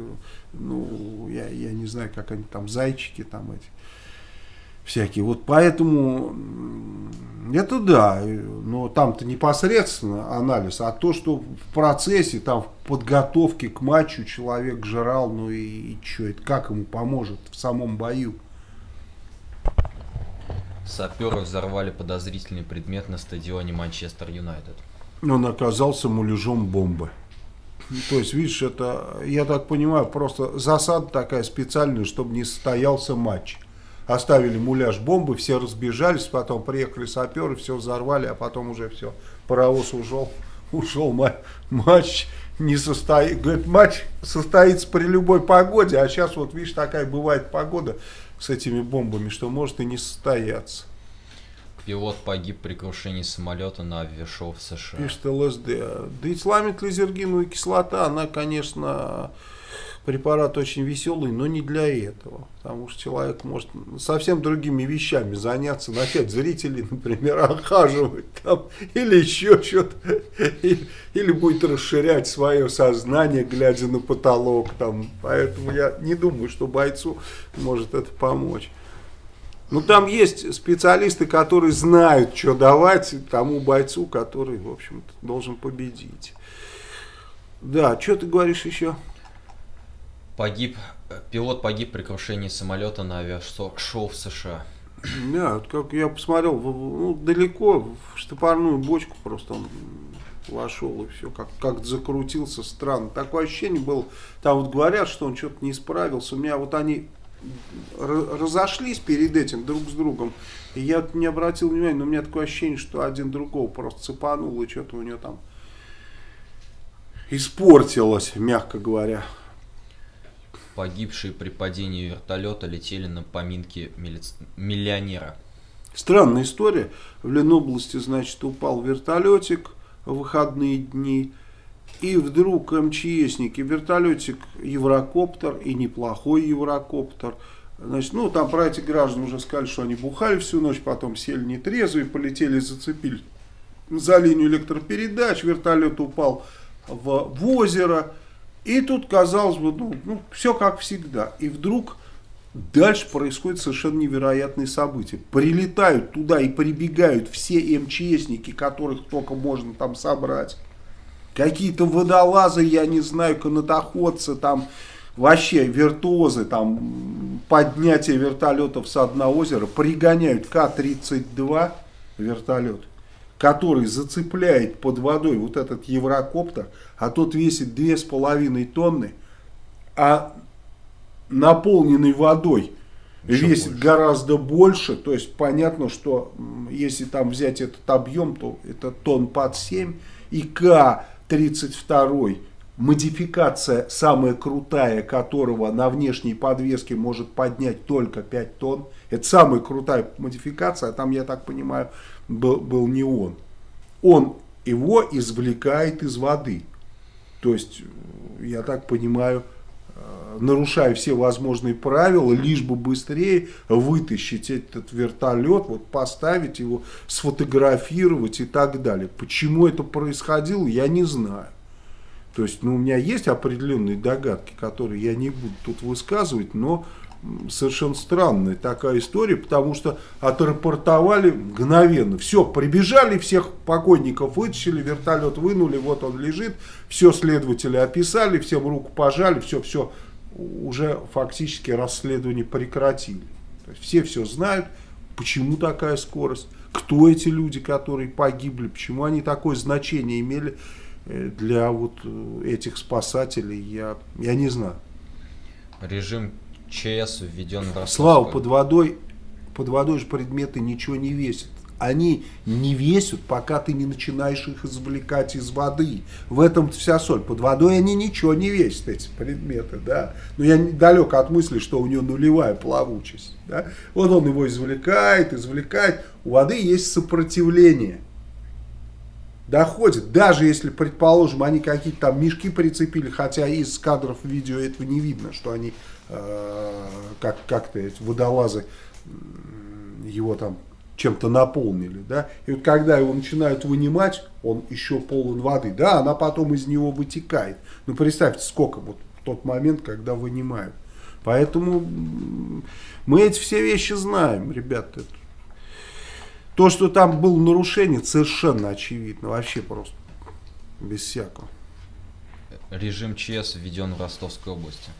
ну, я не знаю, как они там, зайчики там эти всякие, вот поэтому это да, но там-то непосредственно анализ, а то, что в процессе, там, в подготовке к матчу человек жрал, ну и что, это как ему поможет в самом бою? Саперы взорвали подозрительный предмет на стадионе Манчестер Юнайтед. Он оказался муляжом бомбы. То есть, видишь, это, я так понимаю, просто засада такая специальная, чтобы не состоялся матч. Оставили муляж бомбы, все разбежались, потом приехали саперы, все взорвали, а потом уже все, паровоз ушел матч. Не состоит, говорит, матч состоится при любой погоде, а сейчас вот, видишь, такая бывает погода с этими бомбами, что может и не состояться. Пилот погиб при крушении самолета на авиашоу в США. Пишет ЛСД. Да, ицламид-лизергиновая кислота, она, конечно, препарат очень веселый, но не для этого. Потому что человек может совсем другими вещами заняться, начать зрителей, например, охаживать там, или еще что-то, или будет расширять свое сознание, глядя на потолок там. Поэтому я не думаю, что бойцу может это помочь. Ну, там есть специалисты, которые знают, что давать тому бойцу, который, в общем-то, должен победить. Да, что ты говоришь еще? Пилот погиб при крушении самолета на авиашоу в США. Да, как я посмотрел, ну, далеко в штопорную бочку просто он вошел, и все, как закрутился странно. Такое ощущение было, там вот говорят, что он что-то не справился. У меня вот они разошлись перед этим друг с другом, и я не обратил внимания, но у меня такое ощущение, что один другого просто цепанул, и что-то у него там испортилось, мягко говоря. Погибшие при падении вертолета летели на поминки миллионера. Странная история. В Ленобласти, значит, упал вертолетик в выходные дни. И вдруг МЧСники, вертолетик Еврокоптер, и неплохой Еврокоптер. Значит, ну там про эти граждан уже сказали, что они бухали всю ночь, потом сели нетрезвые, полетели, зацепили за линию электропередач. Вертолет упал в озеро. И тут, казалось бы, ну, все как всегда. И вдруг дальше происходят совершенно невероятные события. Прилетают туда и прибегают все МЧСники, которых только можно там собрать. Какие-то водолазы, я не знаю, канатоходцы, там вообще виртуозы, там поднятие вертолетов со дна озера. Пригоняют К-32 вертолет, который зацепляет под водой вот этот Еврокоптер, а тот весит 2,5 тонны, а наполненный водой весит гораздо больше, то есть понятно, что если там взять этот объем, то это тонн под 7, и К-32, модификация самая крутая, которого на внешней подвеске может поднять только 5 тонн, это самая крутая модификация, а там, я так понимаю, был не он. Он его извлекает из воды. То есть, я так понимаю, нарушая все возможные правила, лишь бы быстрее вытащить этот вертолет, вот поставить его, сфотографировать и так далее. Почему это происходило, я не знаю. То есть, ну, у меня есть определенные догадки, которые я не буду тут высказывать, но совершенно странная такая история, потому что отрапортовали мгновенно. Все, прибежали, всех покойников вытащили, вертолет вынули, вот он лежит, все следователи описали, всем руку пожали, все, уже фактически расследование прекратили. То есть все все знают, почему такая скорость, кто эти люди, которые погибли, почему они такое значение имели для вот этих спасателей, я не знаю. Режим ЧС введен в Ростовской. Слава, под водой же предметы ничего не весят. Они не весят, пока ты не начинаешь их извлекать из воды. В этом вся соль. Под водой они ничего не весят, эти предметы, да. Но я далек от мысли, что у него нулевая плавучесть. Да? Вот он его извлекает. У воды есть сопротивление. Доходит, даже если, предположим, они какие-то там мешки прицепили, хотя из кадров видео этого не видно, что они как-то эти водолазы его там чем-то наполнили, да, и вот когда его начинают вынимать, он еще полон воды, да, она потом из него вытекает, ну представьте, сколько вот в тот момент, когда вынимают, поэтому мы эти все вещи знаем, ребята. То, что там было нарушение, совершенно очевидно, вообще просто, без всякого. Режим ЧС введен в Ростовской области.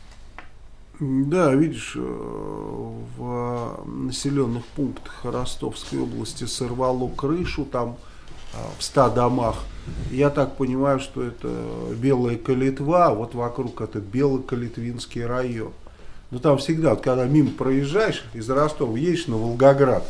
Да, видишь, в населенных пунктах Ростовской области сорвало крышу, там в 100 домах. Я так понимаю, что это Белая Калитва, вот вокруг это Белокалитвинский район. Но там всегда, вот, когда мимо проезжаешь, из Ростова едешь на Волгоград,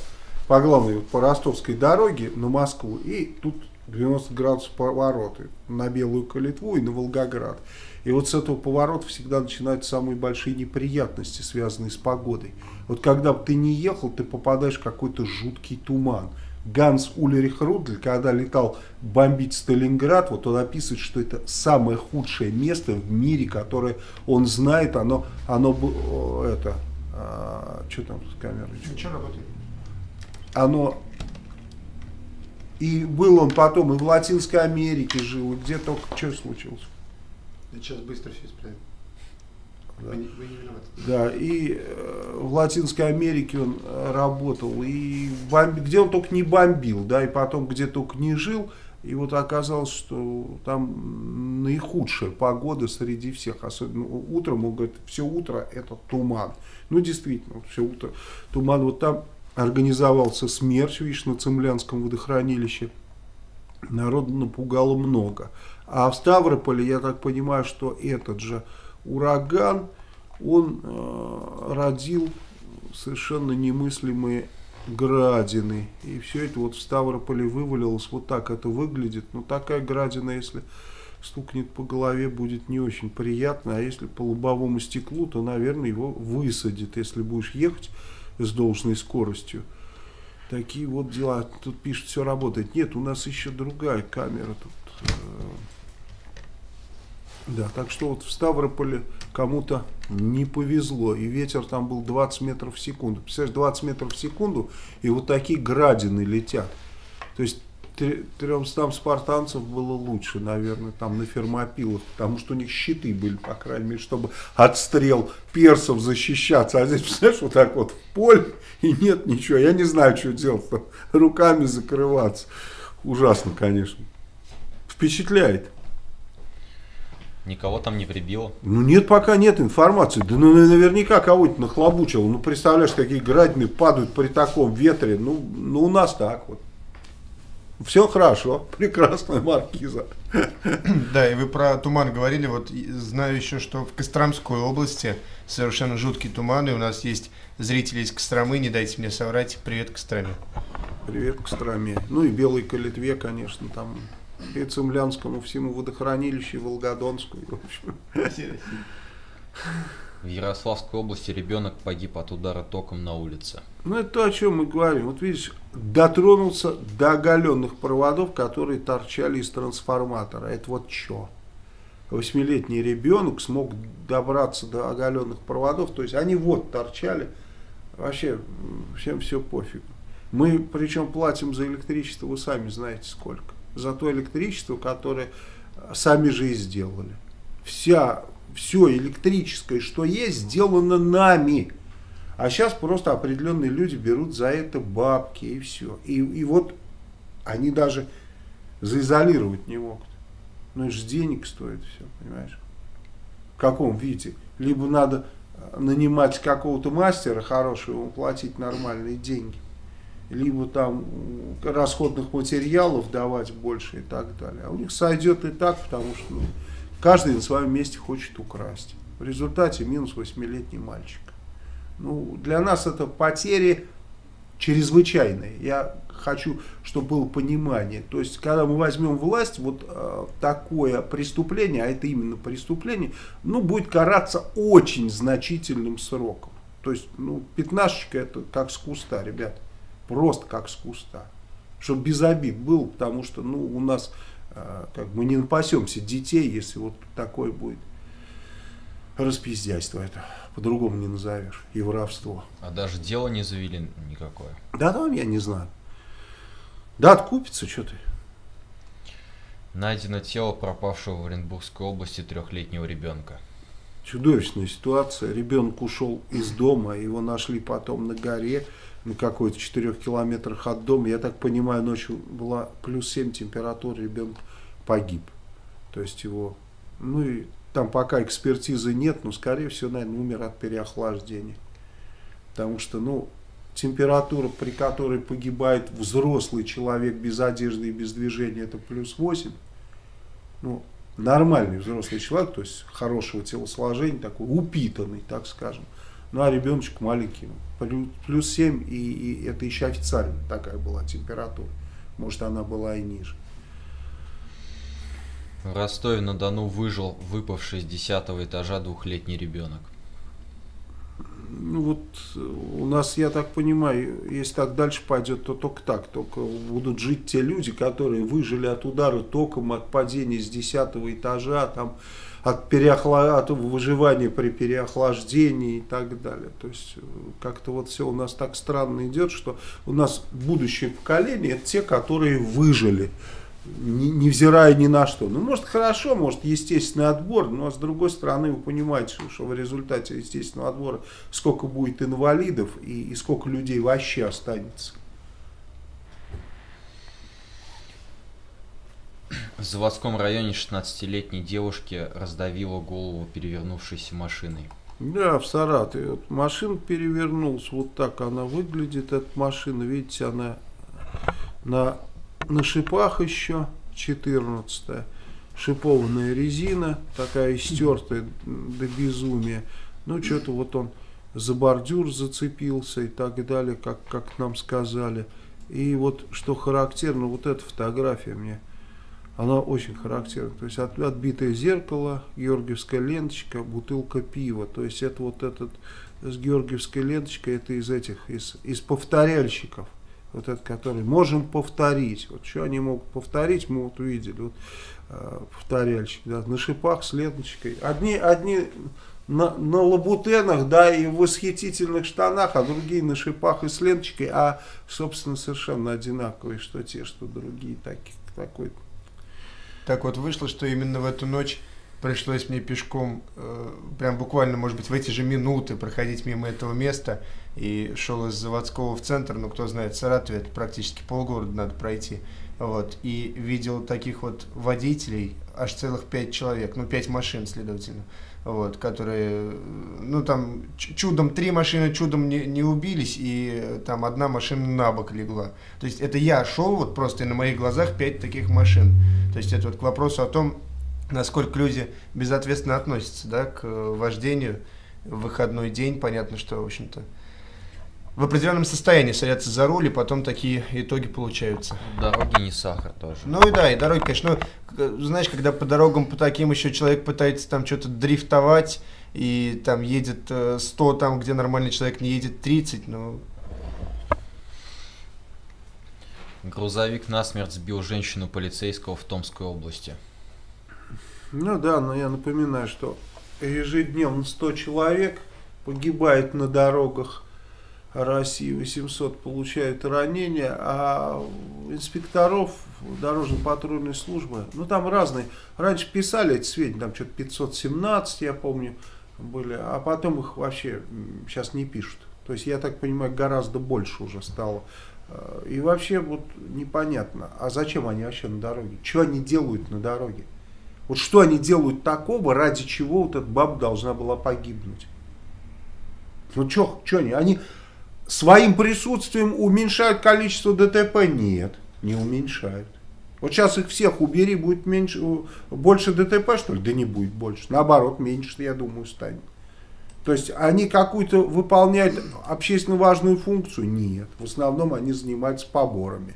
по главной, по ростовской дороге на Москву, и тут 90 градусов повороты на Белую Калитву и на Волгоград. И вот с этого поворота всегда начинаются самые большие неприятности, связанные с погодой. Вот когда бы ты не ехал, ты попадаешь в какой-то жуткий туман. Ганс Ульрих Рудль, когда летал бомбить Сталинград, вот он описывает, что это самое худшее место в мире, которое он знает, что там с камерой? Что работает? И был он потом и в Латинской Америке жил, и где только что случилось. Сейчас быстро все исправим. Да. Вы не виноваты. Да, и в Латинской Америке он работал, и где он только не бомбил, да, и потом где только не жил. И вот оказалось, что там наихудшая погода среди всех, особенно утром, он говорит, все утро это туман. Ну, действительно, все утро туман. Вот там организовался смерч, видишь, на Цемлянском водохранилище. Народу напугало много. А в Ставрополе, я так понимаю, что этот же ураган, он родил совершенно немыслимые градины. И все это вот в Ставрополе вывалилось. Вот так это выглядит. Но такая градина, если стукнет по голове, будет не очень приятно. А если по лобовому стеклу, то, наверное, его высадит, если будешь ехать с должной скоростью. Такие вот дела. Тут пишет, все работает. Нет, у нас еще другая камера тут. Да, так что вот в Ставрополе кому-то не повезло. И ветер там был 20 метров в секунду. Представляешь, 20 метров в секунду, и вот такие градины летят. То есть 300 спартанцев было лучше, наверное, там на Фермопилах, потому что у них щиты были, по крайней мере, чтобы от стрел персов защищаться. А здесь, представляешь, вот так вот в поле, и нет ничего. Я не знаю, что делать, там, руками закрываться. Ужасно, конечно. Впечатляет. Никого там не прибило? Ну нет, пока нет информации. Да ну наверняка кого-то нахлобучило. Ну представляешь, какие градины падают при таком ветре. Ну у нас так вот. Все хорошо, прекрасная маркиза. Да, и вы про туман говорили. Вот знаю еще, что в Костромской области совершенно жуткие туманы. У нас есть зрители из Костромы, не дайте мне соврать. Привет, Костроме. Привет, Костроме. Ну и Белой Калитве, конечно, там. И Цемлянскому, всему водохранилищу, Волгодонскую. В Ярославской области ребенок погиб от удара током на улице. Ну это то, о чем мы говорим. Вот видишь, дотронулся до оголенных проводов, которые торчали из трансформатора. Это вот что? 8-летний ребенок смог добраться до оголенных проводов. То есть они вот торчали. Вообще всем все пофиг. Мы причем платим за электричество, вы сами знаете сколько. За то электричество, которое сами же и сделали. Все электрическое, что есть, сделано нами. А сейчас просто определенные люди берут за это бабки и все. И вот они даже заизолировать не могут. Ну это же денег стоит все, понимаешь? В каком виде? Либо надо нанимать какого-то мастера хорошего, ему платить нормальные деньги. Либо там расходных материалов давать больше и так далее. А у них сойдет и так, потому что ну, каждый на своем месте хочет украсть. В результате минус 8-летний мальчик. Ну, для нас это потери чрезвычайные. Я хочу, чтобы было понимание. То есть, когда мы возьмем власть, вот такое преступление, а это именно преступление, ну, будет караться очень значительным сроком. То есть, ну, пятнашечка это как с куста, ребят. Просто как с куста. Чтобы без обид было, потому что ну, у нас как бы не напасемся детей, если вот такое будет распиздяйство. Это по-другому не назовешь. И воровство. А даже дело не завели никакое. Да там я не знаю. Да откупится, что ты. Найдено тело пропавшего в Оренбургской области 3-летнего ребенка. Чудовищная ситуация. Ребенок ушел из дома, его нашли потом на горе. На какой-то 4 километрах от дома, я так понимаю, ночью была плюс 7 температура, ребенок погиб. То есть его, ну и там пока экспертизы нет, но скорее всего, наверное, умер от переохлаждения. Потому что, ну, температура, при которой погибает взрослый человек без одежды и без движения, это плюс 8. Ну, нормальный взрослый человек, то есть хорошего телосложения, такой упитанный, так скажем. Ну, а ребеночек маленький, плюс 7, и это еще официально такая была температура. Может, она была и ниже. В Ростове-на-Дону выжил выпавший с 10-го этажа 2-летний ребенок. Ну, вот у нас, я так понимаю, если так дальше пойдет, то только так. Только будут жить те люди, которые выжили от удара током, от падения с 10-го этажа, там... От выживания при переохлаждении и так далее. То есть как-то вот все у нас так странно идет, что у нас будущее поколение это те, которые выжили, невзирая ни на что. Ну, может, хорошо, может, естественный отбор, но с другой стороны, вы понимаете, что в результате естественного отбора сколько будет инвалидов и сколько людей вообще останется. В заводском районе 16-летней девушке раздавило голову перевернувшейся машиной. Да, в Саратове. Вот машина перевернулась. Вот так она выглядит, эта машина. Видите, она на На шипах еще 14-я. Шипованная резина, такая истертая до безумия. Ну, что-то вот он за бордюр зацепился и так далее, как нам сказали. И вот, что характерно, вот эта фотография мне, она очень характерна. То есть отбитое зеркало, георгиевская ленточка, бутылка пива. То есть это вот этот с георгиевской ленточкой, это из этих, из повторяльщиков. Вот этот, который можем повторить. Вот что они могут повторить, мы вот увидели. Вот, повторяльщик, да, на шипах с ленточкой. Одни на лабутенах, да, и в восхитительных штанах, а другие на шипах и с ленточкой. А, собственно, совершенно одинаковые, что те, что другие. Такой. Так вот вышло, что именно в эту ночь пришлось мне пешком, прям буквально, может быть, в эти же минуты проходить мимо этого места. И шел из Заводского в центр, ну, кто знает, в Саратове это практически полгорода надо пройти. Вот, и видел таких вот водителей, аж целых 5 человек, ну, 5 машин, следовательно. Вот, которые, ну, там, чудом 3 машины чудом не убились, и там 1 машина на бок легла. То есть это я шел, вот просто и на моих глазах 5 таких машин. То есть это вот к вопросу о том, насколько люди безответственно относятся, да, к вождению в выходной день. Понятно, что, в общем-то, в определенном состоянии садятся за руль, и потом такие итоги получаются. Дороги не сахар тоже. Ну и да, и дороги, конечно, ну, знаешь, когда по дорогам по таким еще человек пытается там что-то дрифтовать, и там едет 100 там, где нормальный человек не едет 30, ну... Грузовик насмерть сбил женщину полицейского в Томской области. Ну да, но я напоминаю, что ежедневно 100 человек погибает на дорогах России, 800 получают ранения, а инспекторов дорожно-патрульной службы, ну там разные, раньше писали эти сведения, там что-то 517, я помню, были, а потом их вообще сейчас не пишут. То есть, я так понимаю, гораздо больше уже стало. И вообще вот непонятно, а зачем они вообще на дороге, что они делают на дороге? Вот что они делают такого, ради чего вот эта баба должна была погибнуть? Ну, что они своим присутствием уменьшают количество ДТП? Нет, не уменьшают. Вот сейчас их всех убери, будет меньше, больше ДТП, что ли? Да не будет больше. Наоборот, меньше, я думаю, станет. То есть они какую-то выполняют общественно важную функцию? Нет. В основном они занимаются поборами.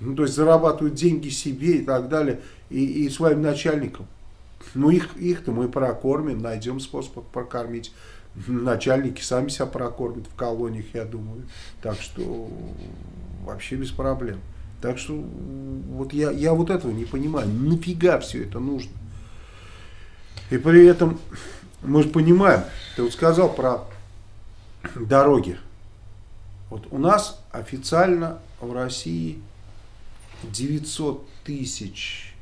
Ну, то есть зарабатывают деньги себе и так далее, и своим начальникам. Ну, их-то мы прокормим, найдем способ прокормить. Начальники сами себя прокормят в колониях, я думаю. Так что вообще без проблем. Так что вот я вот этого не понимаю. Нафига все это нужно? И при этом мы же понимаем, ты вот сказал про дороги. Вот у нас официально в России 900 тысяч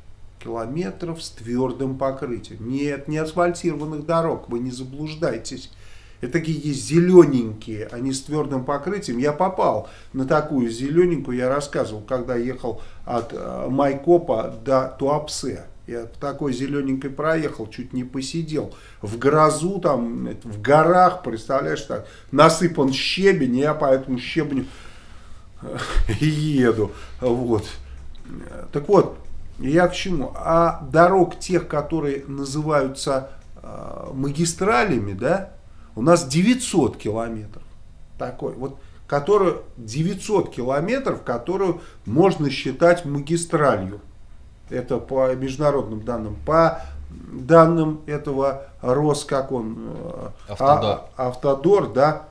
километров с твердым покрытием. Нет, не асфальтированных дорог, вы не заблуждайтесь. Это такие есть зелененькие, они с твердым покрытием. Я попал на такую зелененькую, я рассказывал, когда ехал от Майкопа до Туапсе. Я по такой зелененькой проехал, чуть не посидел. В грозу, там, в горах, представляешь, так, насыпан щебень, я по этому щебню еду. Вот. Так вот, я к чему? А дорог тех, которые называются магистралями, да, у нас 900 километров. Такой, вот, которую, 900 километров, которую можно считать магистралью. Это по международным данным. По данным этого Автодор, да,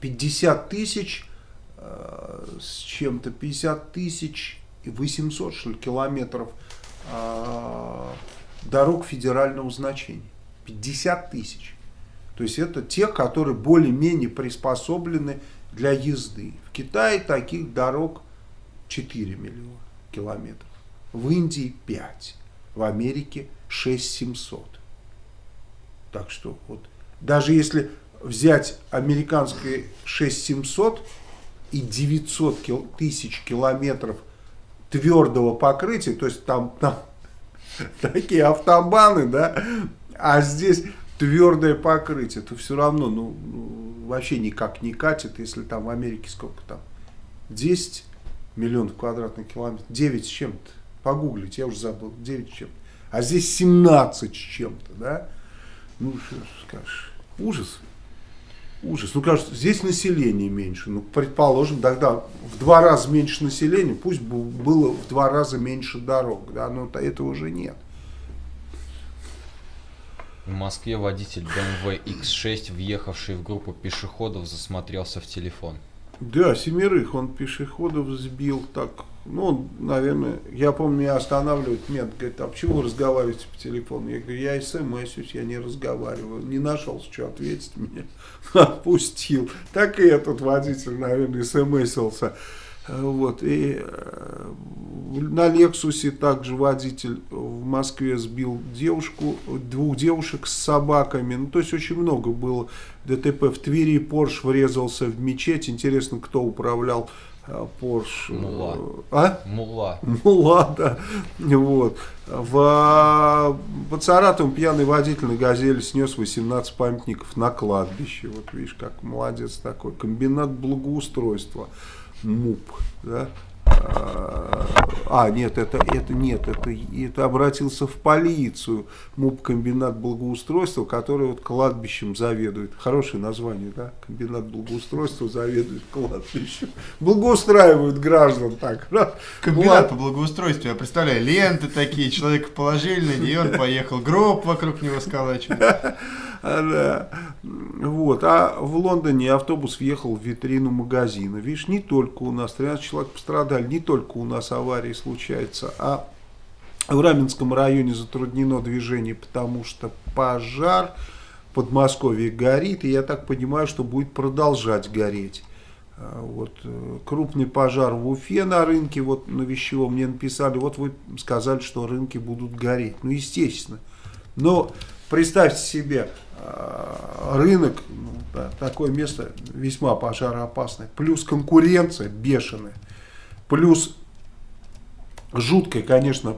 50 тысяч с чем-то, 50 тысяч 800, что ли, километров дорог федерального значения. 50 тысяч. То есть это те, которые более-менее приспособлены для езды. В Китае таких дорог 4 миллиона километров. В Индии 5. В Америке 6700. Так что вот даже если взять американские 6700 и 900 тысяч километров твердого покрытия, то есть там такие автобаны, да, а здесь твердое покрытие, то все равно, ну, вообще никак не катит, если там в Америке сколько там, 10 миллионов квадратных километров, 9 с чем-то, погуглите, я уже забыл, 9 с чем-то, а здесь 17 с чем-то, да, ну, что скажешь, ужас, ужас, ну, кажется, здесь население меньше, ну, предположим, тогда в 2 раза меньше населения, пусть было в 2 раза меньше дорог, да, но этого уже нет. В Москве водитель BMW X6, въехавший в группу пешеходов, засмотрелся в телефон. Да, 7 он пешеходов сбил так. Ну, он, наверное, я помню, меня останавливает мент, говорит, а почему вы разговариваете по телефону? Я говорю, я смс-юсь, я не разговариваю. Не нашел, что ответить мне. Отпустил. Так и этот водитель, наверное, смс-ился. Вот, и на Лексусе также водитель в Москве сбил девушку, 2 девушек с собаками, ну, то есть очень много было ДТП. В Твери Порш врезался в мечеть, интересно, кто управлял Порш? Мула. А? Мула. Мула, да, вот. Под Саратовом пьяный водитель на «Газели» снес 18 памятников на кладбище, вот видишь, как молодец такой, комбинат благоустройства. МУП, да? Нет, это обратился в полицию МУП комбинат благоустройства, который вот кладбищем заведует. Хорошее название, да? Комбинат благоустройства заведует кладбищем. Благоустраивают граждан так. Комбинат по благоустройству, я представляю, ленты такие, человека положили на нее, он поехал, гроб вокруг него сколачивает. Да. Вот. А в Лондоне автобус въехал в витрину магазина. Видишь, не только у нас, 13 человек пострадали, не только у нас аварии случаются, а в Раменском районе затруднено движение, потому что пожар в Подмосковье горит, и я так понимаю, что будет продолжать гореть. Вот, крупный пожар в Уфе на рынке, вот на Вещевом мне написали, вот вы сказали, что рынки будут гореть. Ну, естественно. Но представьте себе, рынок, да, такое место весьма пожароопасное, плюс конкуренция бешеная, плюс жуткая, конечно,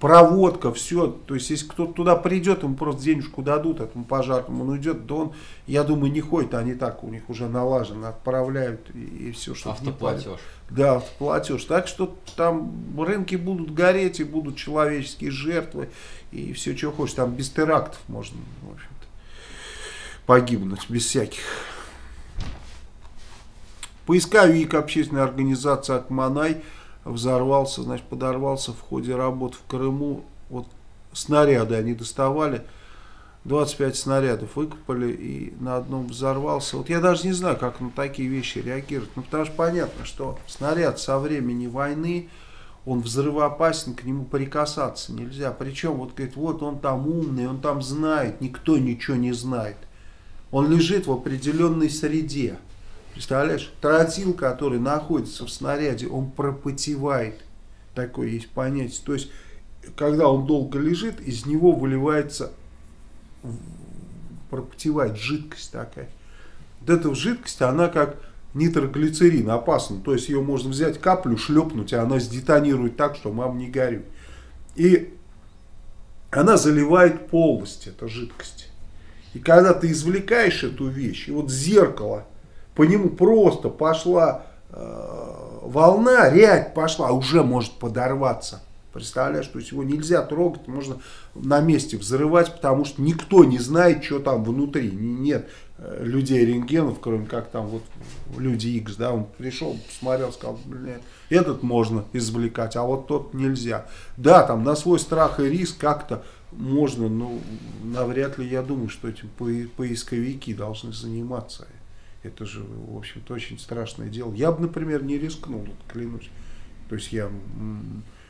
проводка, все, то есть если кто-то туда придет, ему просто денежку дадут, этому пожарному, он уйдет, да он, я думаю, не ходит, они так, у них уже налажено, отправляют и все, что автоплатеж. Да, автоплатеж, так что там рынки будут гореть и будут человеческие жертвы и все, что хочешь, там без терактов можно, в общем-то, погибнуть, без всяких. Поисковик общественной организации «Акманай» взорвался, значит, подорвался в ходе работ в Крыму. Вот снаряды они доставали, 25 снарядов выкопали, и на одном взорвался. Вот я даже не знаю, как на такие вещи реагировать. Ну, потому что понятно, что снаряд со времени войны, он взрывоопасен, к нему прикасаться нельзя. Причем, вот говорит, вот он там умный, он там знает, никто ничего не знает. Он лежит в определенной среде. Представляешь, тротил, который находится в снаряде, он пропотевает, такое есть понятие. То есть, когда он долго лежит, из него выливается, пропотевает жидкость такая. Вот эта жидкость, она как нитроглицерин, опасна. То есть, ее можно взять каплю, шлепнуть, и она сдетонирует так, что мам не горюй. И она заливает полость, эта жидкость. И когда ты извлекаешь эту вещь, и вот зеркало... По нему просто пошла волна, рябь пошла, уже может подорваться. Представляешь, то есть его нельзя трогать, можно на месте взрывать, потому что никто не знает, что там внутри. Нет людей-рентгенов, кроме как там вот люди X, да, он пришел, посмотрел, сказал, блин, этот можно извлекать, а вот тот нельзя. Да, там на свой страх и риск как-то можно, но навряд ли я думаю, что этим поисковики должны заниматься. Это же, в общем-то, очень страшное дело. Я бы, например, не рискнул, клянусь. То есть я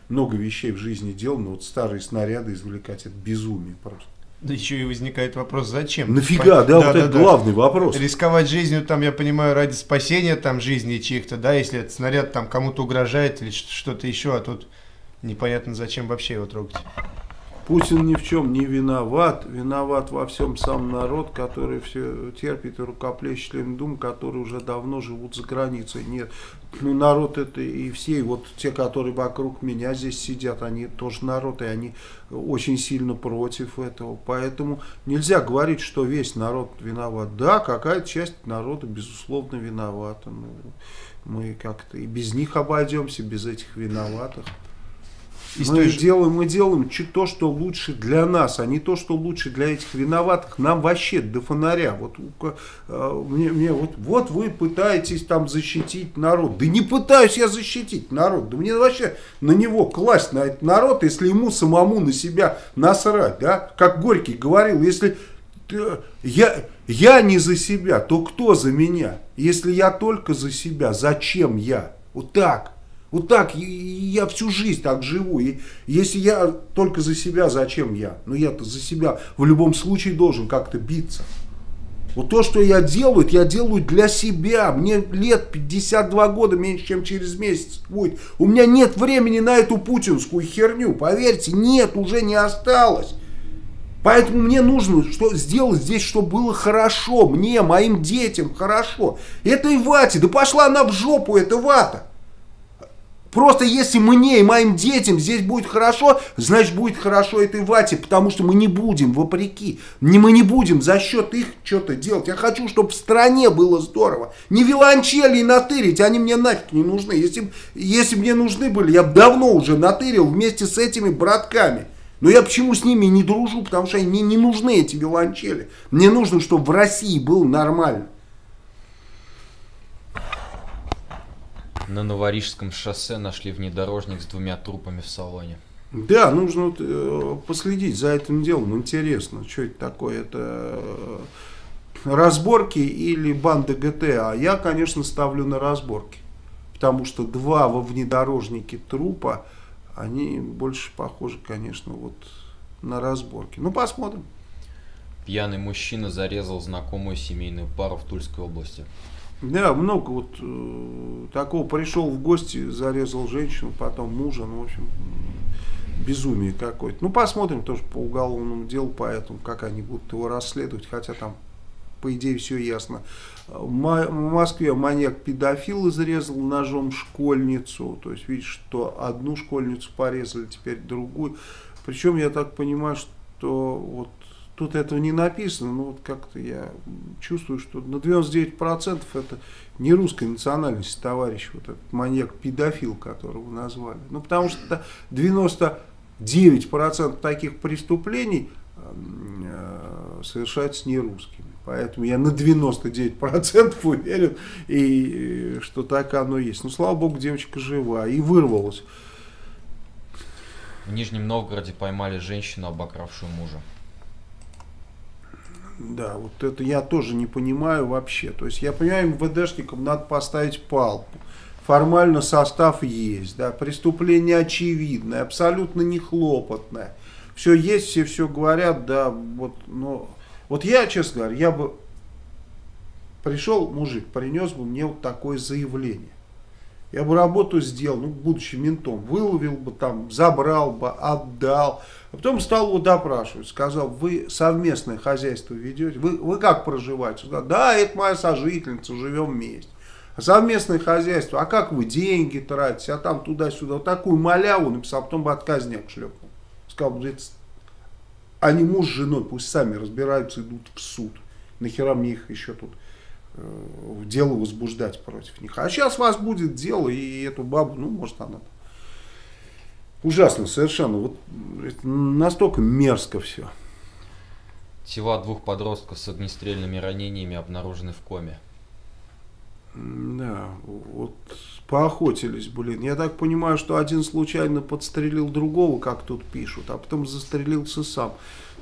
много вещей в жизни делал, но вот старые снаряды извлекать, это безумие просто. Да еще и возникает вопрос, зачем? Нафига, да, вот это главный вопрос. Рисковать жизнью, там, я понимаю, ради спасения там жизни чьих-то, да, если этот снаряд там кому-то угрожает или что-то еще, а тут непонятно, зачем вообще его трогать. Путин ни в чем не виноват, виноват во всем сам народ, который все терпит и рукоплещет Думу, которые уже давно живут за границей. Нет, ну народ это и все, и вот те, которые вокруг меня здесь сидят, они тоже народ, и они очень сильно против этого. Поэтому нельзя говорить, что весь народ виноват. Да, какая-то часть народа, безусловно, виновата. Мы как-то и без них обойдемся, без этих виноватых. Мы делаем то, что лучше для нас, а не то, что лучше для этих виноватых. Нам вообще до фонаря. Вот вы пытаетесь там защитить народ. Да не пытаюсь я защитить народ. Да мне вообще на него класть, на этот народ, если ему самому на себя насрать. Да? Как Горький говорил, если я не за себя, то кто за меня? Если я только за себя, зачем я? Вот так. Вот так, я всю жизнь так живу, и если я только за себя, зачем я? Ну я-то за себя в любом случае должен как-то биться. Вот то, что я делаю для себя, мне лет 52 года, меньше чем через месяц будет. У меня нет времени на эту путинскую херню, поверьте, нет, уже не осталось. Поэтому мне нужно сделать здесь, чтобы было хорошо, мне, моим детям хорошо. Этой вате, да пошла она в жопу, эта вата. Просто если мне и моим детям здесь будет хорошо, значит будет хорошо этой вате, потому что мы не будем вопреки, мы не будем за счет их что-то делать. Я хочу, чтобы в стране было здорово. Не виолончели натырить, они мне нафиг не нужны. Если бы мне нужны были, я бы давно уже натырил вместе с этими братками. Но я почему с ними не дружу, потому что мне не нужны эти виолончели. Мне нужно, чтобы в России было нормально. На Новорижском шоссе нашли внедорожник с двумя трупами в салоне. Да, нужно последить за этим делом. Интересно, что это такое? Это разборки или банда ГТА? Я, конечно, ставлю на разборки. Потому что два во внедорожнике трупа, они больше похожи, конечно, вот на разборки. Ну, посмотрим. Пьяный мужчина зарезал знакомую семейную пару в Тульской области. Да, много вот такого. Пришел в гости, зарезал женщину, потом мужа, ну, в общем, безумие какое-то. Ну, посмотрим тоже по уголовному делу, поэтому, как они будут его расследовать, хотя там, по идее, все ясно. В Москве маньяк-педофил изрезал ножом школьницу, то есть, видишь, что одну школьницу порезали, теперь другую. Причем, я так понимаю, что вот тут этого не написано, но вот как-то я чувствую, что на 99% это не русской национальности товарищ, вот этот маньяк-педофил, которого назвали. Ну, потому что 99% таких преступлений совершаются не русскими. Поэтому я на 99% уверен, и что так оно есть. Ну, слава богу, девочка жива и вырвалась. В Нижнем Новгороде поймали женщину, обокравшую мужа. Да, вот это я тоже не понимаю вообще. То есть я понимаю, МВДшникам надо поставить палку. Формально состав есть, да, преступление очевидное, абсолютно нехлопотное. Все есть, все все говорят, да, вот, но... Вот я, честно говоря, я бы пришел, мужик, принес бы мне вот такое заявление. Я бы работу сделал, ну, будучи ментом, выловил бы там, забрал бы, отдал. А потом стал его допрашивать, сказал, вы совместное хозяйство ведете, вы как проживаете? Да, это моя сожительница, живем вместе. А совместное хозяйство, а как вы деньги тратите, а там туда-сюда, вот такую маляву написал, а потом бы отказняк шлепнул. Сказал, они муж с женой, пусть сами разбираются, идут в суд. Нахера мне их еще тут дело возбуждать против них. А сейчас у вас будет дело, и эту бабу, ну, может, она... Ужасно совершенно. Вот настолько мерзко все. Тела двух подростков с огнестрельными ранениями обнаружены в коме. Да, вот поохотились, блин. Я так понимаю, что один случайно подстрелил другого, как тут пишут, а потом застрелился сам.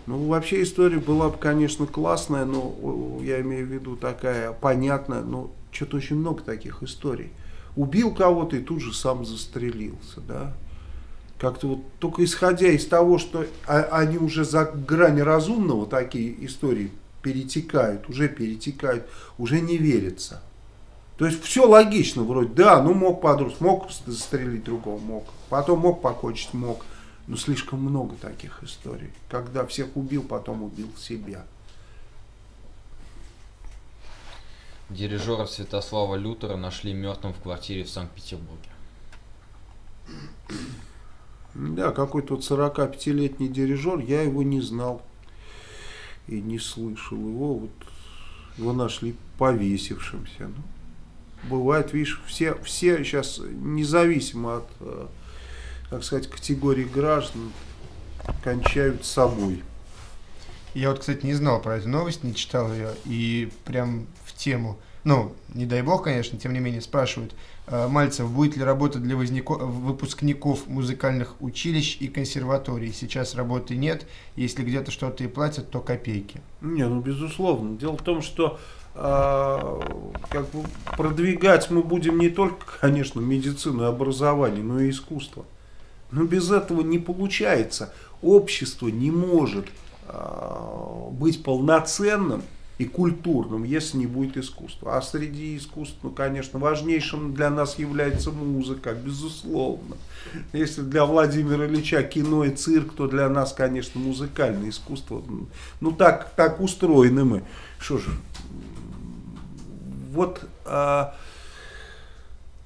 Ну, вообще история была бы, конечно, классная, но я имею в виду такая понятная, но что-то очень много таких историй. Убил кого-то и тут же сам застрелился, да. Как-то вот только исходя из того, что они уже за грани разумного такие истории перетекают, уже не верится. То есть все логично вроде, да, ну мог подружить, мог застрелить другого, мог, потом мог покончить, мог. Но слишком много таких историй. Когда всех убил, потом убил себя. Дирижера Святослава Лютера нашли мертвым в квартире в Санкт-Петербурге. Да, какой-то 45-летний дирижер, я его не знал и не слышал. Его нашли повесившимся. Ну, бывает, видишь, все сейчас, независимо от, так сказать, категории граждан, кончают собой. Я вот, кстати, не знал про эту новость, не читал ее, и прям в тему, ну, не дай бог, конечно, тем не менее, спрашивают, Мальцев, будет ли работа для выпускников музыкальных училищ и консерваторий? Сейчас работы нет, если где-то что-то и платят, то копейки. Не, ну, безусловно. Дело в том, что как бы продвигать мы будем не только, конечно, медицину и образование, но и искусство. Но без этого не получается. Общество не может быть полноценным и культурным, если не будет искусства. А среди искусства, конечно, важнейшим для нас является музыка, безусловно. Если для Владимира Ильича кино и цирк, то для нас, конечно, музыкальное искусство. Ну, так устроены мы. Что ж, вот...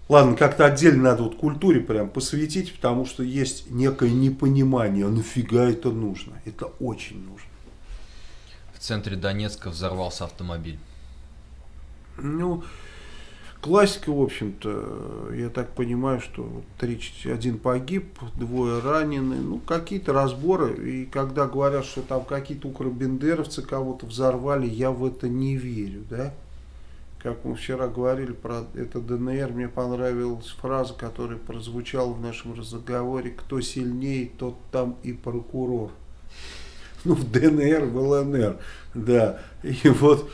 Ладно, как-то отдельно надо вот культуре прям посвятить, потому что есть некое непонимание, нафига это нужно? Это очень нужно. В центре Донецка взорвался автомобиль. Ну, классика, в общем-то, я так понимаю, что 31 погиб, 2 ранены, ну, какие-то разборы. И когда говорят, что там какие-то укробендеровцы кого-то взорвали, я в это не верю, да? Как мы вчера говорили про это ДНР, мне понравилась фраза, которая прозвучала в нашем разговоре: кто сильнее, тот там и прокурор. Ну, в ДНР, в ЛНР, да. И вот,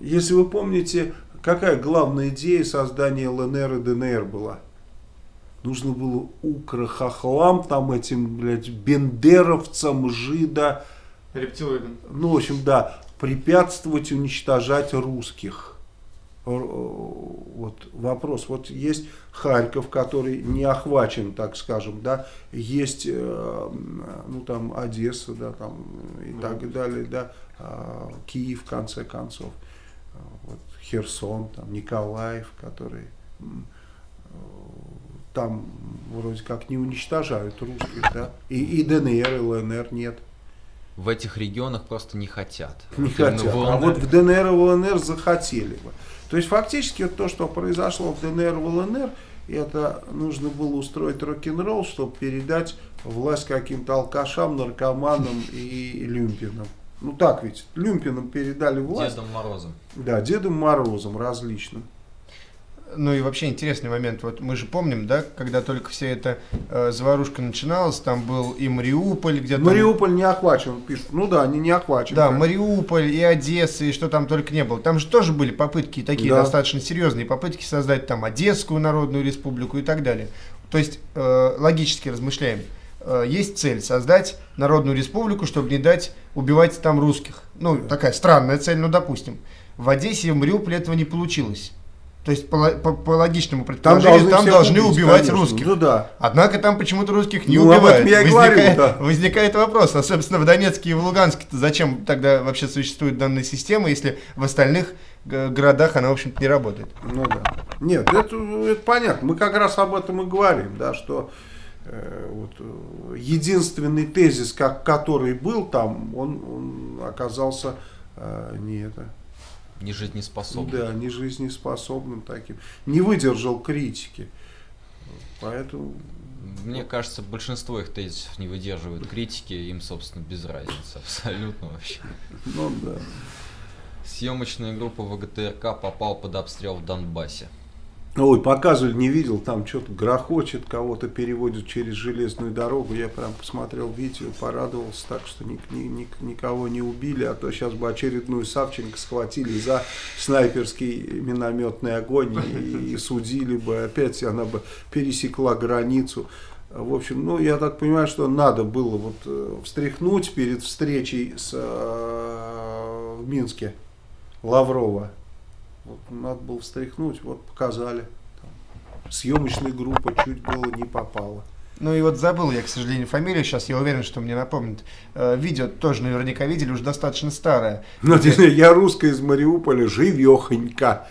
если вы помните, какая главная идея создания ЛНР и ДНР была? Нужно было укрохохлам, там этим, блядь, бендеровцам, жида. Рептилоидам. Ну, в общем, да, препятствовать, уничтожать русских. Вот вопрос, вот есть Харьков, который не охвачен, так скажем, да, есть, ну, там, Одесса, да, там, и так далее, да, Киев, в конце концов, вот, Херсон, там, Николаев, который там вроде как не уничтожают русских, да, и ДНР, и ЛНР нет. В этих регионах просто не хотят. Не хотят, а вот в ДНР и ЛНР захотели бы. То есть фактически вот то, что произошло в ДНР и ЛНР, это нужно было устроить рок-н-ролл, чтобы передать власть каким-то алкашам, наркоманам и люмпинам. Ну так ведь, люмпинам передали власть. Дедом Морозом. Да, Дедом Морозом различным. Ну и вообще интересный момент, вот мы же помним, да, когда только вся эта заварушка начиналась, там был и Мариуполь, где-то... Мариуполь не охвачен, пишут, ну да, они не охвачены. Да, Мариуполь и Одесса, и что там только не было, там же тоже были попытки, такие да, достаточно серьезные попытки создать там Одесскую Народную Республику и так далее. То есть, логически размышляем, есть цель создать Народную Республику, чтобы не дать убивать там русских, ну такая странная цель, ну допустим, в Одессе и в Мариуполе этого не получилось. То есть, по логичному предположению, там должны убивать, конечно, русских. Ну, да. Однако там почему-то русских не убивают. Возникает вопрос, а собственно в Донецке и в Луганске-то зачем тогда вообще существует данная система, если в остальных городах она, в общем-то, не работает? Ну да. Нет, это понятно. Мы как раз об этом и говорим, да, что вот, единственный тезис, который был там, он оказался не это. Нежизнеспособным. Да, нежизнеспособным таким. Не выдержал критики. Поэтому... Мне кажется, большинство их тезисов не выдерживают критики. Им, собственно, без разницы. Абсолютно вообще. Ну да. Съемочная группа ВГТРК попала под обстрел в Донбассе. Ой, показывали, не видел. Там что-то грохочет, кого-то переводят через железную дорогу. Я прям посмотрел видео, порадовался так, что никого не убили. А то сейчас бы очередную Савченко схватили за снайперский минометный огонь и судили бы. Опять она бы пересекла границу. В общем, ну, я так понимаю, что надо было вот встряхнуть перед встречей в Минске Лаврова. Вот, надо было встряхнуть, вот показали. Съемочная группа чуть было не попала. Ну и вот забыл я, к сожалению, фамилию. Сейчас я уверен, что мне напомнит. Видео тоже наверняка видели, уже достаточно старое. Ну, где... я русская из Мариуполя, живехонька.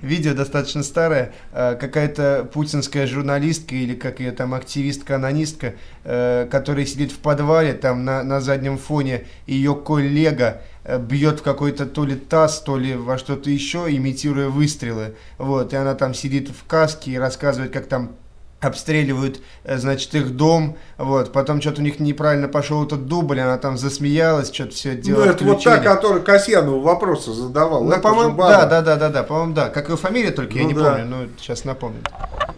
Видео достаточно старое. Какая-то путинская журналистка или как ее там активистка-анонистка, которая сидит в подвале, там на заднем фоне ее коллега бьет в какой-то то ли таз, то ли во что-то еще, имитируя выстрелы. Вот. И она там сидит в каске и рассказывает, как там обстреливают, значит, их дом. Вот. Потом что-то у них неправильно пошел этот дубль, она там засмеялась, что-то все это дело. Ну, это вот та, которая Касьянову вопросы задавал. Ну, по-моему, да, по-моему, да. Как ее фамилия, только ну, я не помню, но сейчас напомню.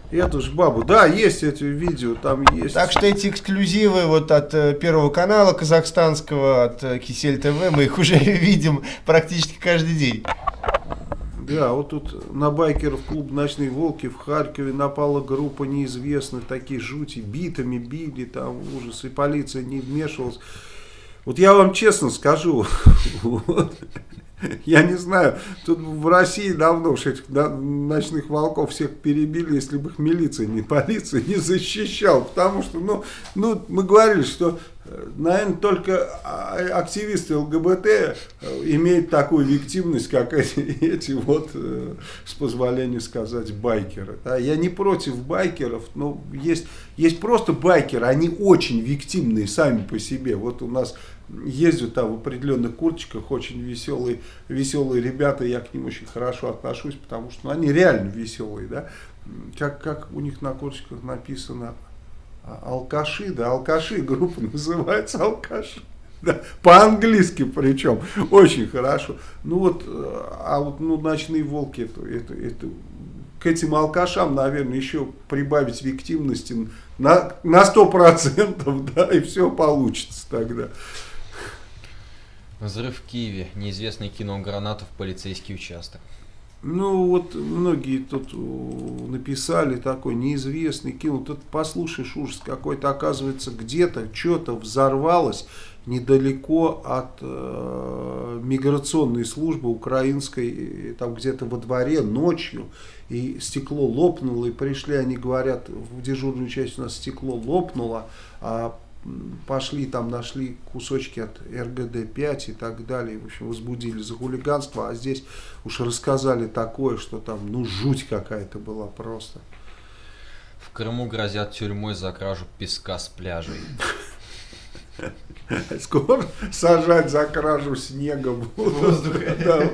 Эту ж бабу. Да, есть эти видео, там есть. Так что эти эксклюзивы вот от Первого канала казахстанского, от Кисель ТВ, мы их уже видим практически каждый день. Да, вот тут на байкеров клуб «Ночные волки» в Харькове напала группа неизвестных, такие жути, битами били, там ужас, и полиция не вмешивалась. Вот я вам честно скажу, я не знаю, тут в России давно уж этих ночных волков всех перебили, если бы их милиция, не полиция не защищала, потому что, ну мы говорили, что... Наверное, только активисты ЛГБТ имеют такую виктивность, как эти вот, с позволения сказать, байкеры. Да, я не против байкеров, но есть просто байкеры, они очень виктивные сами по себе. Вот у нас ездят там в определенных курточках очень веселые ребята, я к ним очень хорошо отношусь, потому что они реально веселые. Да? Как у них на курточках написано... Алкаши, да, алкаши, группа называется алкаши, да, по-английски причем, очень хорошо. Ну вот, а вот ну, ночные волки, это, к этим алкашам, наверное, еще прибавить виктивности на 100%, да, и все получится тогда. Взрыв в Киеве, неизвестный кинул гранату в полицейский участок. Ну вот многие тут написали такой неизвестный кинул. Тут послушаешь ужас какой-то, оказывается где-то что-то взорвалось недалеко от миграционной службы украинской, там где-то во дворе ночью, и стекло лопнуло, и пришли, они говорят, в дежурную часть у нас стекло лопнуло, а пошли там, нашли кусочки от РГД-5 и так далее, в общем, возбудили за хулиганство, а здесь уж рассказали такое, что там, ну, жуть какая-то была просто. В Крыму грозят тюрьмой за кражу песка с пляжей. Скоро сажать за кражу снега воздуха.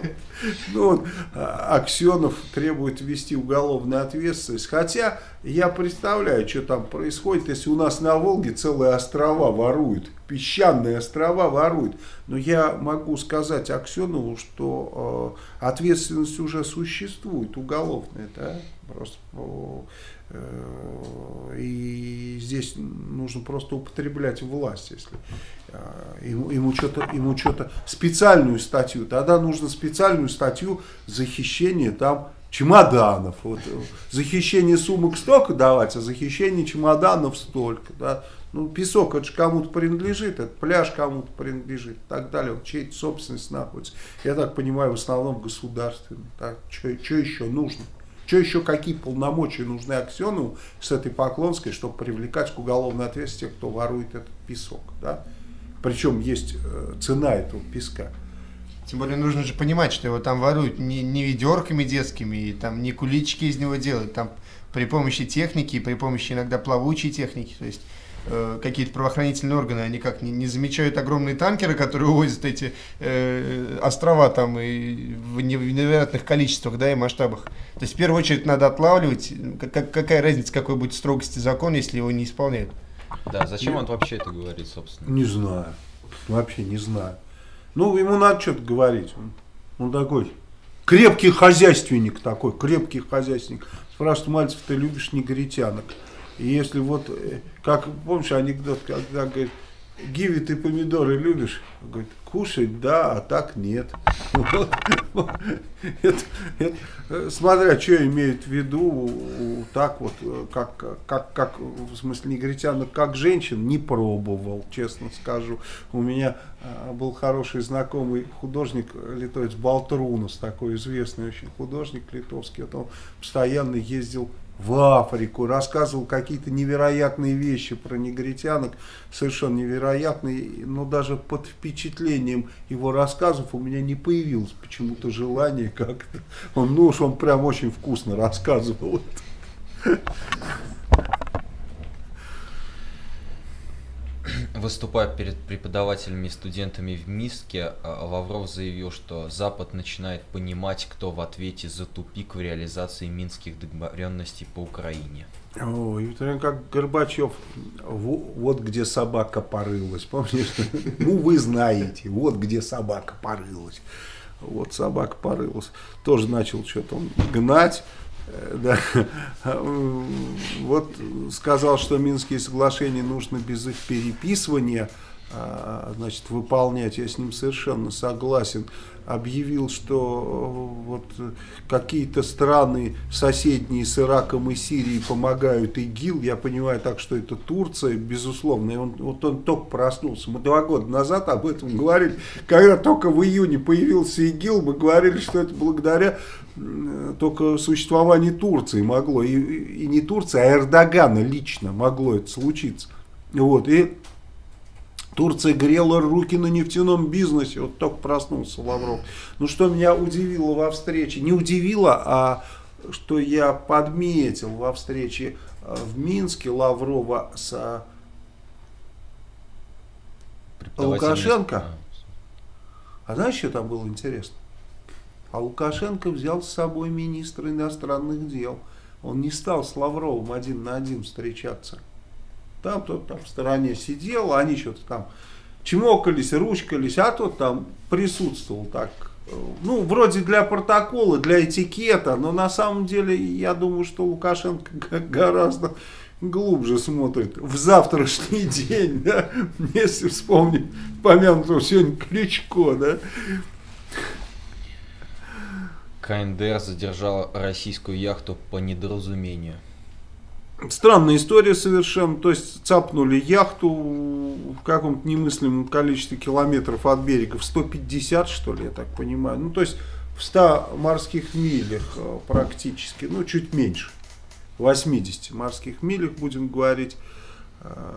Ну, Аксенов требует ввести уголовную ответственность. Хотя я представляю, что там происходит, если у нас на Волге целые острова воруют, песчаные острова воруют. Но я могу сказать Аксенову, что ответственность уже существует уголовная, да? Просто и здесь нужно просто употреблять власть, если ему что-то специальную статью, тогда нужно специальную статью захищения там чемоданов, вот, захищение сумок столько давать, а захищение чемоданов столько, да? Ну, песок, это же кому-то принадлежит, это пляж кому-то принадлежит, и так далее, вот, чьей-то собственность находится, я так понимаю, в основном государственный, так, что еще нужно? Что еще, какие полномочия нужны Аксенову с этой Поклонской, чтобы привлекать к уголовной ответственности тех, кто ворует этот песок, да? Причем есть цена этого песка. Тем более нужно же понимать, что его там воруют не ведерками детскими, и там не куличики из него делают, там при помощи техники, при помощи иногда плавучей техники, то есть... какие-то правоохранительные органы, они как не замечают огромные танкеры, которые увозят эти острова там и в невероятных количествах, да, и масштабах. То есть в первую очередь надо отлавливать, какая разница, какой будет строгости закон, если его не исполняют. Да, зачем он вообще это говорит, собственно? Не знаю, вообще не знаю. Ну, ему надо что-то говорить, он такой крепкий хозяйственник такой, крепкий хозяйственник. Спрашивает, Мальцев, ты любишь негритянок? И если вот, как помнишь анекдот, когда говорит, Гиви, ты помидоры любишь? Он говорит, кушать, да, а так нет. Смотря, что имеет в виду, так вот, как в смысле негритянок, как женщин, не пробовал, честно скажу. У меня был хороший знакомый художник литовец, Балтрунас, такой известный очень художник литовский, вот он постоянно ездил в Африку, рассказывал какие-то невероятные вещи про негритянок, совершенно невероятные, но даже под впечатлением его рассказов у меня не появилось почему-то желание как-то. Ну уж он прям очень вкусно рассказывал это. Выступая перед преподавателями и студентами в Минске, Лавров заявил, что Запад начинает понимать, кто в ответе за тупик в реализации минских договоренностей по Украине. Ой, как Горбачев, вот где собака порылась, помнишь? Ну вы знаете, вот где собака порылась. Вот собака порылась, тоже начал что-то он гнать. Да. Вот сказал, что Минские соглашения нужно без их переписывания, значит, выполнять. Я с ним совершенно согласен. Объявил, что вот какие-то страны соседние с Ираком и Сирией помогают ИГИЛ. Я понимаю так, что это Турция, безусловно. И он, вот он только проснулся. Мы 2 года назад об этом говорили. Когда только в июне появился ИГИЛ, мы говорили, что это благодаря только существованию Турции могло. И не Турции, а Эрдогана лично могло это случиться. Вот, и Турция грела руки на нефтяном бизнесе, вот только проснулся Лавров. Ну, что меня удивило во встрече, не удивило, а что я подметил во встрече в Минске Лаврова с Лукашенко. А знаешь, что там было интересно? А Лукашенко взял с собой министра иностранных дел. Он не стал с Лавровым 1 на 1 встречаться. Там тот там в стороне сидел, они что-то там чмокались, ручкались, а тот там присутствовал так. Ну, вроде для протокола, для этикета, но на самом деле, я думаю, что Лукашенко гораздо глубже смотрит в завтрашний день, да, если вспомнить помянутого сегодня Кличко, да. КНДР задержала российскую яхту по недоразумению. Странная история совершенно, то есть цапнули яхту в каком-то немыслимом количестве километров от берега, в 150 что ли, я так понимаю, ну то есть в 100 морских милях практически, ну чуть меньше, 80 морских милях будем говорить,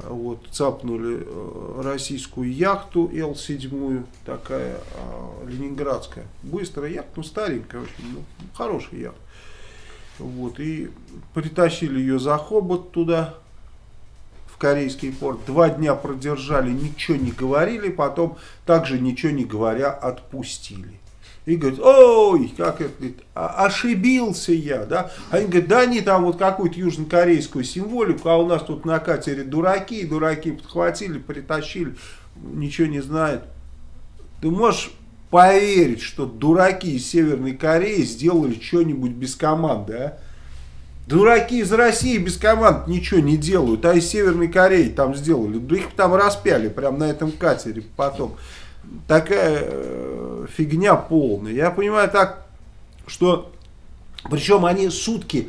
вот цапнули российскую яхту Л-7, такая ленинградская, быстрая яхта, ну старенькая, очень, ну, хорошая яхта. Вот, и притащили ее за хобот туда, в корейский порт. 2 дня продержали, ничего не говорили, потом также ничего не говоря отпустили. И говорит, ой, как это, говорит, ошибился я, да? Они говорят, да они там вот какую-то южнокорейскую символику, а у нас тут на катере дураки, дураки подхватили, притащили, ничего не знают. Ты можешь поверить, что дураки из Северной Кореи сделали что-нибудь без команды, а? Дураки из России без команд ничего не делают, а из Северной Кореи там сделали. Да их там распяли прямо на этом катере потом. Такая фигня полная. Я понимаю так, что... Причем они сутки,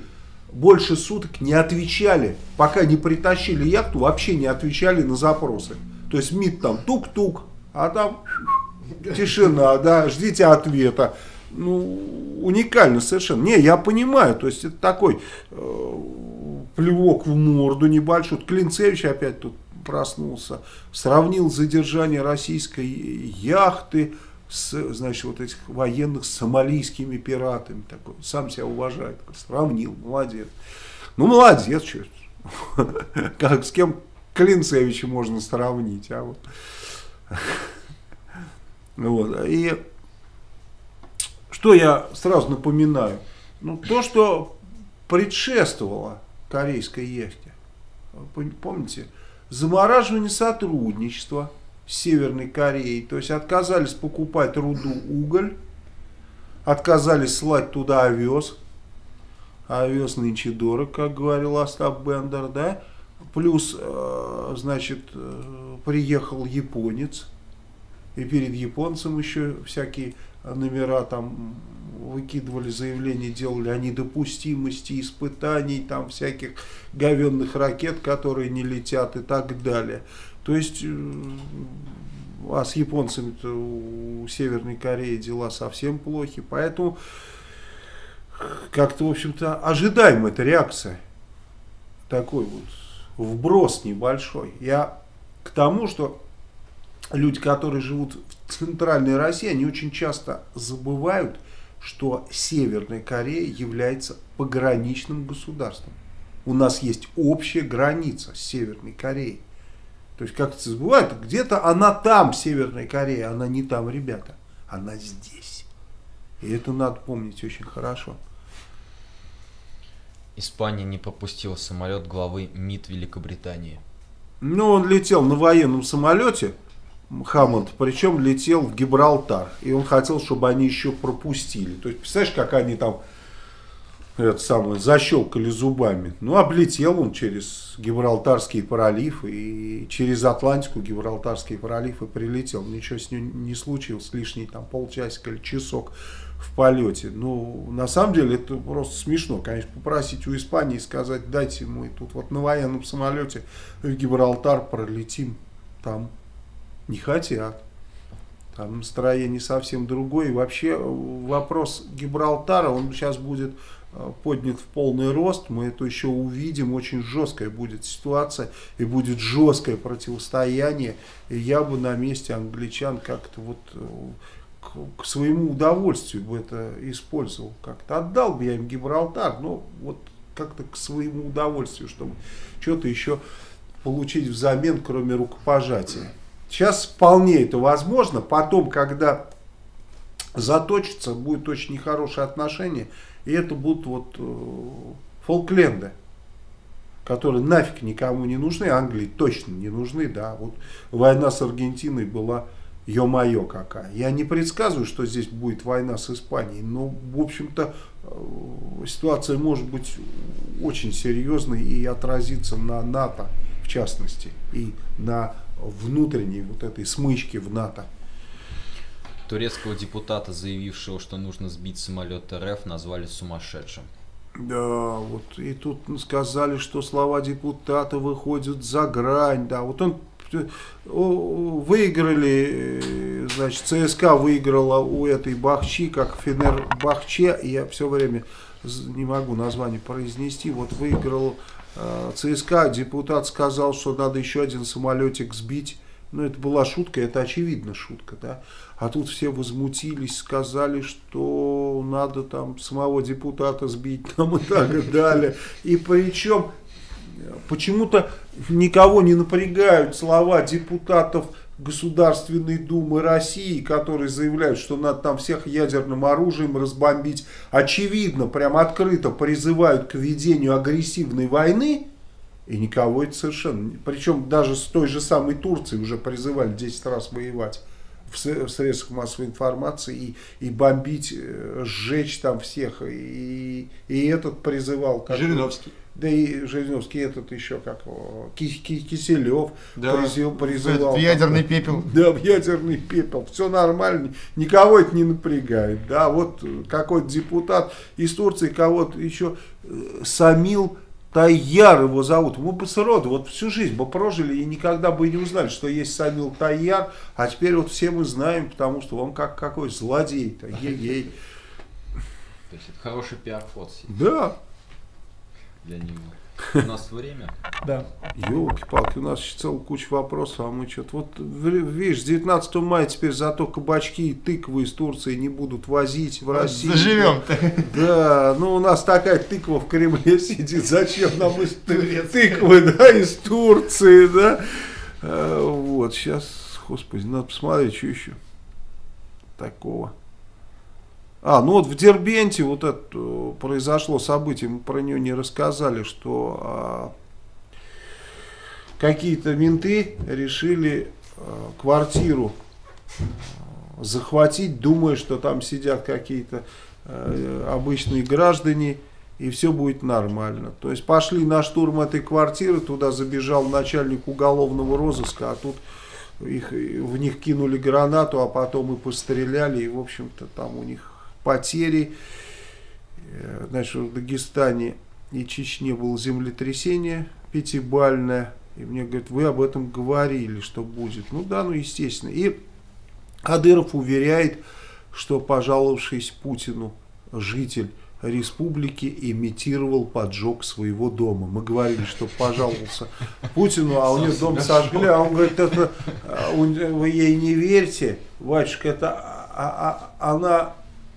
больше суток не отвечали, пока не притащили яхту, вообще не отвечали на запросы. То есть МИД там тук-тук, а там... Тишина, да, ждите ответа. Ну, уникально совершенно. Не, я понимаю, то есть это такой плевок в морду небольшой. Вот Клинцевич опять тут проснулся, сравнил задержание российской яхты с, значит, вот этих военных с сомалийскими пиратами. Такой, сам себя уважает, сравнил, молодец. Ну, молодец, что как с кем Клинцевича можно сравнить, а вот... Вот. И что я сразу напоминаю, ну, то, что предшествовало корейской яхте, помните, замораживание сотрудничества с Северной Кореей, то есть отказались покупать руду уголь, отказались слать туда овес, овес нынче дорог, как говорил Остап Бендер, да, Плюс, значит, приехал японец, и перед японцем еще всякие номера там выкидывали, заявления делали о недопустимости испытаний, там всяких говенных ракет, которые не летят и так далее. То есть, а с японцами-то у Северной Кореи дела совсем плохи, поэтому как-то, в общем-то, ожидаемая эта реакция, такой вот вброс небольшой. Я к тому, что люди, которые живут в центральной России, они очень часто забывают, что Северная Корея является пограничным государством. У нас есть общая граница с Северной Кореей. То есть, как это бывает, где-то она там, Северная Корея, она не там, ребята, она здесь. И это надо помнить очень хорошо. Испания не пропустила самолет главы МИД Великобритании. Ну, он летел на военном самолете, Хаммонд, причем летел в Гибралтар. И он хотел, чтобы они еще пропустили. То есть, представляешь, как они там это самое, защелкали зубами. Ну, облетел он через Гибралтарский пролив и через Атлантику Гибралтарский пролив и прилетел. Ничего с ним не случилось, лишний там полчасика или часок в полете. Ну, на самом деле, это просто смешно. Конечно, попросить у Испании сказать, дайте мы тут вот на военном самолете в Гибралтар пролетим. Там не хотят. Там настроение совсем другое. И вообще вопрос Гибралтара, он сейчас будет поднят в полный рост, мы это еще увидим, очень жесткая будет ситуация и будет жесткое противостояние, и я бы на месте англичан как-то вот к своему удовольствию бы это использовал, как-то отдал бы я им Гибралтар, но вот как-то к своему удовольствию, чтобы что-то еще получить взамен, кроме рукопожатия. Сейчас вполне это возможно, потом, когда заточится, будет очень нехорошее отношение. И это будут вот Фолкленды, которые нафиг никому не нужны, Англии точно не нужны, да, вот война с Аргентиной была ё-моё какая. Я не предсказываю, что здесь будет война с Испанией, но, в общем-то, ситуация может быть очень серьезной и отразится на НАТО, в частности, и на внутренней вот этой смычке в НАТО. Турецкого депутата, заявившего, что нужно сбить самолет РФ, назвали сумасшедшим. Да, вот и тут сказали, что слова депутата выходят за грань. Да, вот он выиграли, значит, ЦСКА выиграла у этой Бахчи, как Фенербахче. Я все время не могу название произнести. Вот выиграл ЦСКА, депутат сказал, что надо еще один самолетик сбить. Ну, это была шутка, это очевидно шутка, да. А тут все возмутились, сказали, что надо там самого депутата сбить там, и так далее. И причем почему-то никого не напрягают слова депутатов Государственной Думы России, которые заявляют, что надо там всех ядерным оружием разбомбить. Очевидно, прям открыто призывают к ведению агрессивной войны. И никого это совершенно... Причем даже с той же самой Турцией уже призывали 10 раз воевать в средствах массовой информации и бомбить, сжечь там всех. И этот призывал... Как Жириновский. Да и Жириновский этот еще как... Киселев, да, призывал... В ядерный там, пепел. Да, в ядерный пепел. Все нормально, никого это не напрягает. Да, вот какой-то депутат из Турции кого-то еще Самил... Тайяр его зовут. Мы бы сроду вот всю жизнь бы прожили и никогда бы и не узнали, что есть Самил Тайяр. А теперь вот все мы знаем, потому что он как какой злодей-то. Ей-ей. То есть это хороший пиар-ход. Да. Для него. У нас время. Да. Ёлки-палки, у нас еще целая куча вопросов, а мы что-то... Вот видишь, 19 мая теперь зато кабачки и тыквы из Турции не будут возить в Россию. Заживем-то. Да, ну у нас такая тыква в Кремле сидит, зачем нам из тыквы, да, из Турции, да. Вот, сейчас, господи, надо посмотреть, что еще такого. А, ну вот в Дербенте вот это произошло событие, мы про нее не рассказали, что какие-то менты решили квартиру захватить, думая, что там сидят какие-то обычные граждане и все будет нормально. То есть пошли на штурм этой квартиры, туда забежал начальник уголовного розыска, а тут в них кинули гранату, а потом и постреляли, и, в общем-то, там у них потери. Значит, в Дагестане и Чечне было землетрясение пятибальное, и мне говорят, вы об этом говорили, что будет. Ну да, ну естественно. И Кадыров уверяет, что пожаловавшись Путину житель республики имитировал поджог своего дома. Мы говорили, что пожаловался Путину, а у него дом сожгли, а он говорит, это вы ей не верьте, батюшка, это она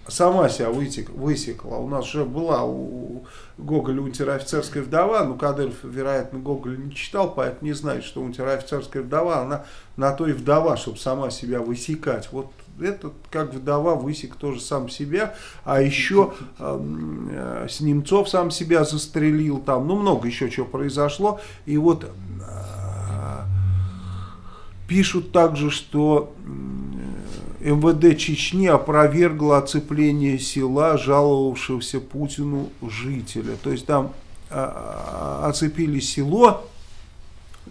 сама себя высекла. У нас же была у Гоголя унтер-офицерская вдова, но Кадыров, вероятно, Гоголя не читал, поэтому не знает, что унтер-офицерская вдова, она на то и вдова, чтобы сама себя высекать. Вот это как вдова высек тоже сам себя, а еще с Немцов сам себя застрелил там, ну много еще чего произошло. И вот пишут также, что МВД Чечни опровергло оцепление села жаловавшегося Путину жителя. То есть там оцепили село,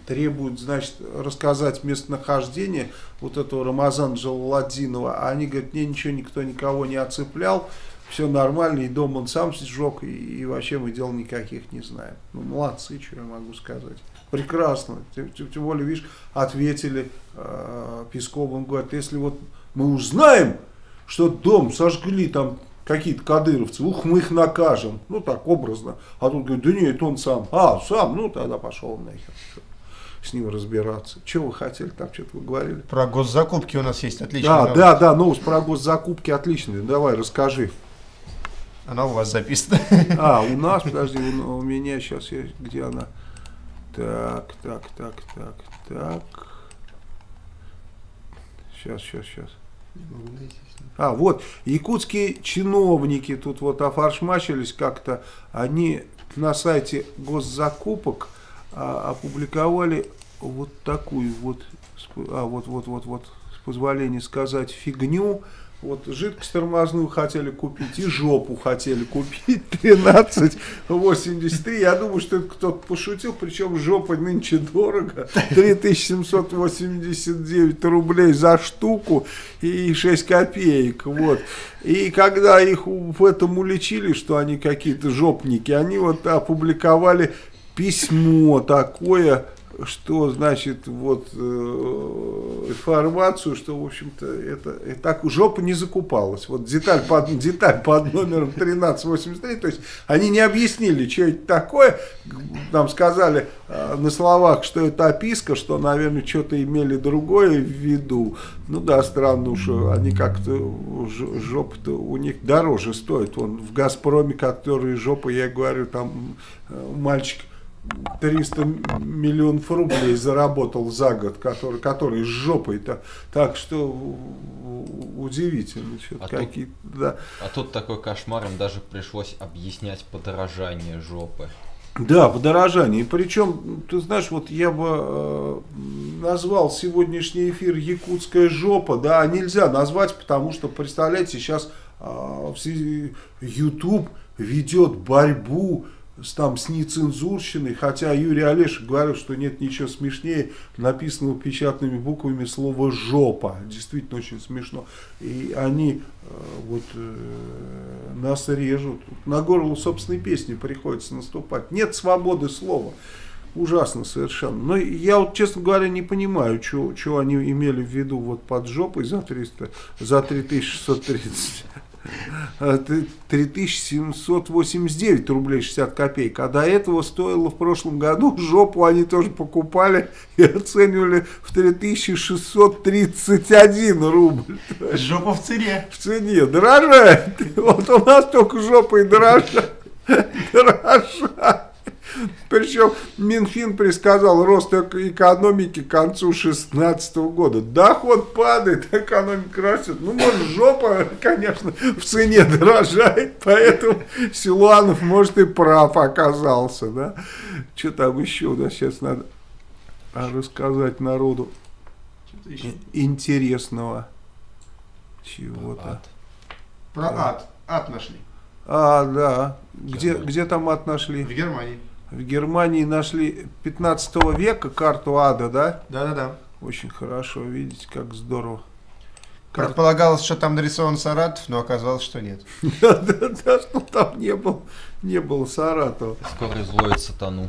требуют, значит, рассказать местонахождение вот этого Рамазана Джалаладдинова. А они говорят, не, ничего, никто никого не оцеплял, все нормально, и дом он сам сжег, и вообще мы дел никаких не знаем. Ну, молодцы, что я могу сказать. Прекрасно. Тем более, видишь, ответили Пескову, он говорит, если вот мы узнаем, что дом сожгли там какие-то кадыровцы, ух, мы их накажем. Ну, так образно. А тут говорит, да нет, он сам. А, сам, ну, тогда пошел нахер. С ним разбираться. Чего вы хотели, там что-то вы говорили? Про госзакупки у нас есть, отлично. Да, да, да, новость про госзакупки отличная. Давай, расскажи. Она у вас записана. А, у нас, подожди, у меня сейчас есть, где она? Так. Сейчас. А, вот, якутские чиновники тут вот офаршмачились как-то. Они на сайте госзакупок опубликовали вот такую вот, с позволения сказать, фигню. Вот жидкость тормозную хотели купить и жопу хотели купить 13,83. Я думаю, что это кто-то пошутил, причем жопа нынче дорого. 3789 рублей за штуку и 6 копеек. Вот. И когда их в этом уличили, что они какие-то жопники, они вот опубликовали письмо такое, что значит вот информацию, что в общем-то это так жопа не закупалась. Вот деталь под номером 1383, то есть они не объяснили, что это такое, нам сказали на словах, что это описка, что, наверное, что-то имели другое в виду. Ну да, странно, что они как-то жопа-то у них дороже стоит. Вон в Газпроме, который жопа, я говорю, там мальчик 300 миллионов рублей заработал за год, который с жопой-то. Так что удивительно. А тут такой кошмар, им даже пришлось объяснять подорожание жопы. Да, подорожание. Причем, ты знаешь, вот я бы назвал сегодняшний эфир «Якутская жопа», да, а нельзя назвать, потому что, представляете, сейчас YouTube ведет борьбу с нецензурщиной, хотя Юрий Олешек говорил, что нет ничего смешнее написанного печатными буквами слова «жопа». Действительно очень смешно. И они нас режут. На горло собственной песни приходится наступать. Нет свободы слова. Ужасно совершенно. Но я, вот, честно говоря, не понимаю, что они имели в виду вот под жопой за 3630. 3789 рублей 60 копеек, а до этого стоило в прошлом году жопу, они тоже покупали и оценивали в 3631 рубль. Жопа в цене. В цене дорожает. Вот у нас только жопа и дорожает. Причем Минфин предсказал рост экономики к концу 2016 года. Доход падает, экономика растет. Ну, может, жопа, конечно, в цене дорожает, поэтому Силуанов, может, и прав оказался. Да? Что там еще? Да, сейчас надо рассказать народу интересного чего-то. Про ад. Ад нашли. А, да. Где томат нашли? В Германии. В Германии нашли 15 века карту ада, да? Да-да-да. Очень хорошо, видите, как здорово. Предполагалось, что там нарисован Саратов, но оказалось, что нет. Да-да-да, что там не было Саратова. Скоро изловит сатану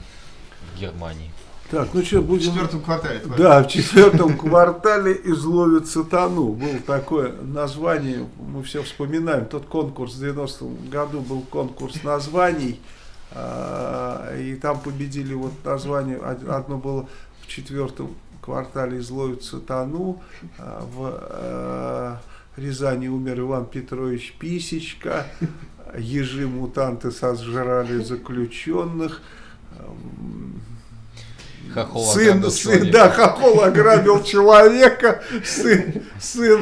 в Германии. Так, ну что, будем... В четвертом квартале. Да, в четвертом квартале изловит сатану. Было такое название, мы все вспоминаем. Тот конкурс в 90-м году был конкурс названий. И там победили вот название. Одно было в четвертом квартале изловит сатану. В Рязани умер Иван Петрович Писечка. Ежи-мутанты сожрали заключенных. Хохол ограбил человека, сын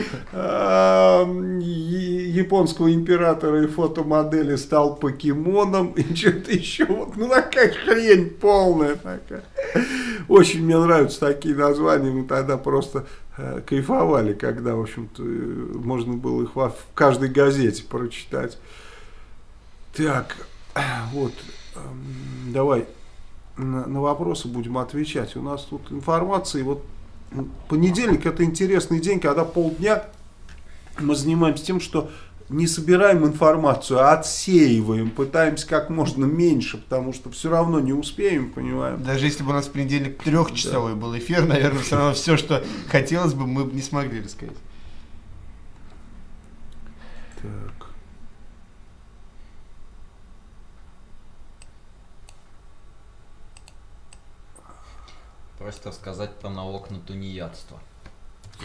японского императора и фотомодели стал покемоном и что-то еще. Ну такая хрень полная такая. Очень мне нравятся такие названия, мы тогда просто кайфовали, когда, в общем-то, можно было их в каждой газете прочитать. Так, вот, давай. На вопросы будем отвечать. У нас тут информации. Вот понедельник — это интересный день, когда полдня мы занимаемся тем, что не собираем информацию, а отсеиваем, пытаемся как можно меньше, потому что все равно не успеем, понимаем. Даже если бы у нас в понедельник трехчасовой был эфир, наверное, все равно все, что хотелось бы, мы бы не смогли рассказать. Так. Просто рассказать про налог на тунеядство.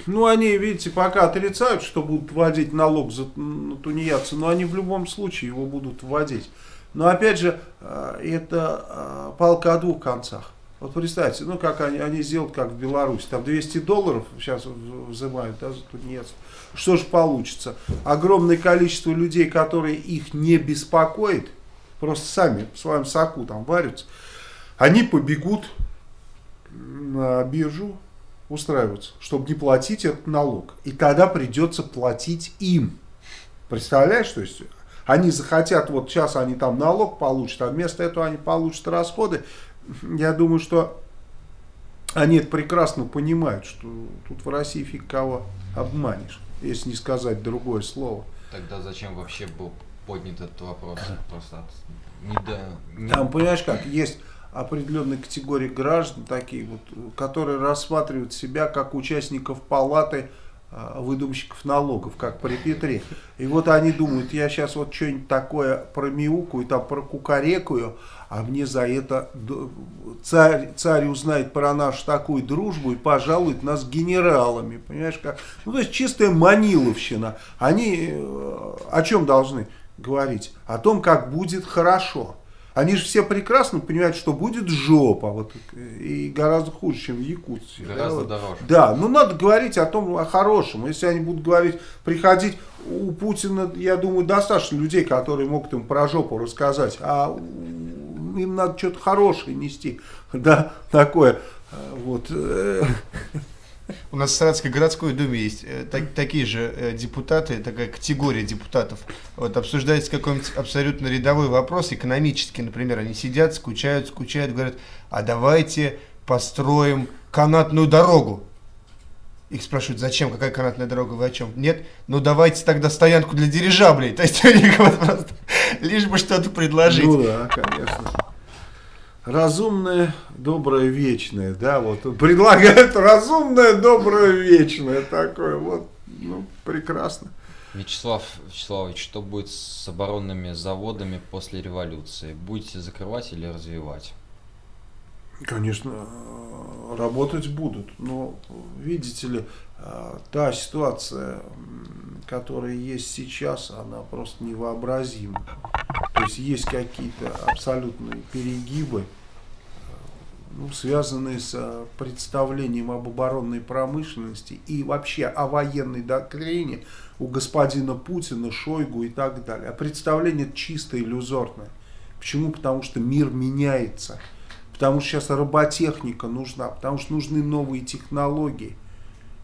Ну, они, видите, пока отрицают, что будут вводить налог на тунеядца, но они в любом случае его будут вводить. Но, опять же, это палка о двух концах. Вот представьте, ну, как они сделают, как в Беларуси. Там $200 сейчас взимают, да, за тунеядство. Что же получится? Огромное количество людей, которые их не беспокоит, просто сами в своем соку там варятся, они побегут на биржу устраиваться, чтобы не платить этот налог. И тогда придется платить им. Представляешь, то есть они захотят, вот сейчас они там налог получат, а вместо этого они получат расходы. Я думаю, что они это прекрасно понимают, что тут в России фиг кого обманешь, если не сказать другое слово. Тогда зачем вообще был поднят этот вопрос? Просто там, понимаешь, как есть определенной категории граждан, такие вот, которые рассматривают себя как участников палаты выдумщиков налогов, как при Петре. И вот они думают, я сейчас вот что-нибудь такое промяукаю, там прокукарекую, а мне за это царь узнает про нашу такую дружбу и пожалует нас генералами. Понимаешь, как? Ну, то есть чистая маниловщина. Они о чем должны говорить? О том, как будет хорошо. Они же все прекрасно понимают, что будет жопа, вот, и гораздо хуже, чем в Якутии. Гораздо дороже. Да, но надо говорить о том, о хорошем. Если они будут говорить, приходить, у Путина, я думаю, достаточно людей, которые могут им про жопу рассказать, а им надо что-то хорошее нести, да, такое, вот. У нас в Саратовской городской думе есть такие же депутаты, такая категория депутатов. Вот обсуждается какой-нибудь абсолютно рядовой вопрос, экономический, например. Они сидят, скучают, говорят, а давайте построим канатную дорогу. Их спрашивают, зачем, какая канатная дорога, вы о чем? Нет, ну давайте тогда стоянку для дирижаблей. То есть у них вот просто лишь бы что-то предложить. Ну да, конечно. Разумное, доброе, вечное, да, вот предлагают разумное, доброе, вечное, такое вот, ну, прекрасно. Вячеслав Вячеславович, что будет с оборонными заводами после революции? Будете закрывать или развивать? Конечно, работать будут, но, видите ли, та ситуация, которая есть сейчас, она просто невообразима. То есть есть какие-то абсолютные перегибы, ну, связанные с представлением об оборонной промышленности и вообще о военной доктрине у господина Путина, Шойгу и так далее. А представление чисто иллюзорное. Почему? Потому что мир меняется. Потому что сейчас роботехника нужна, потому что нужны новые технологии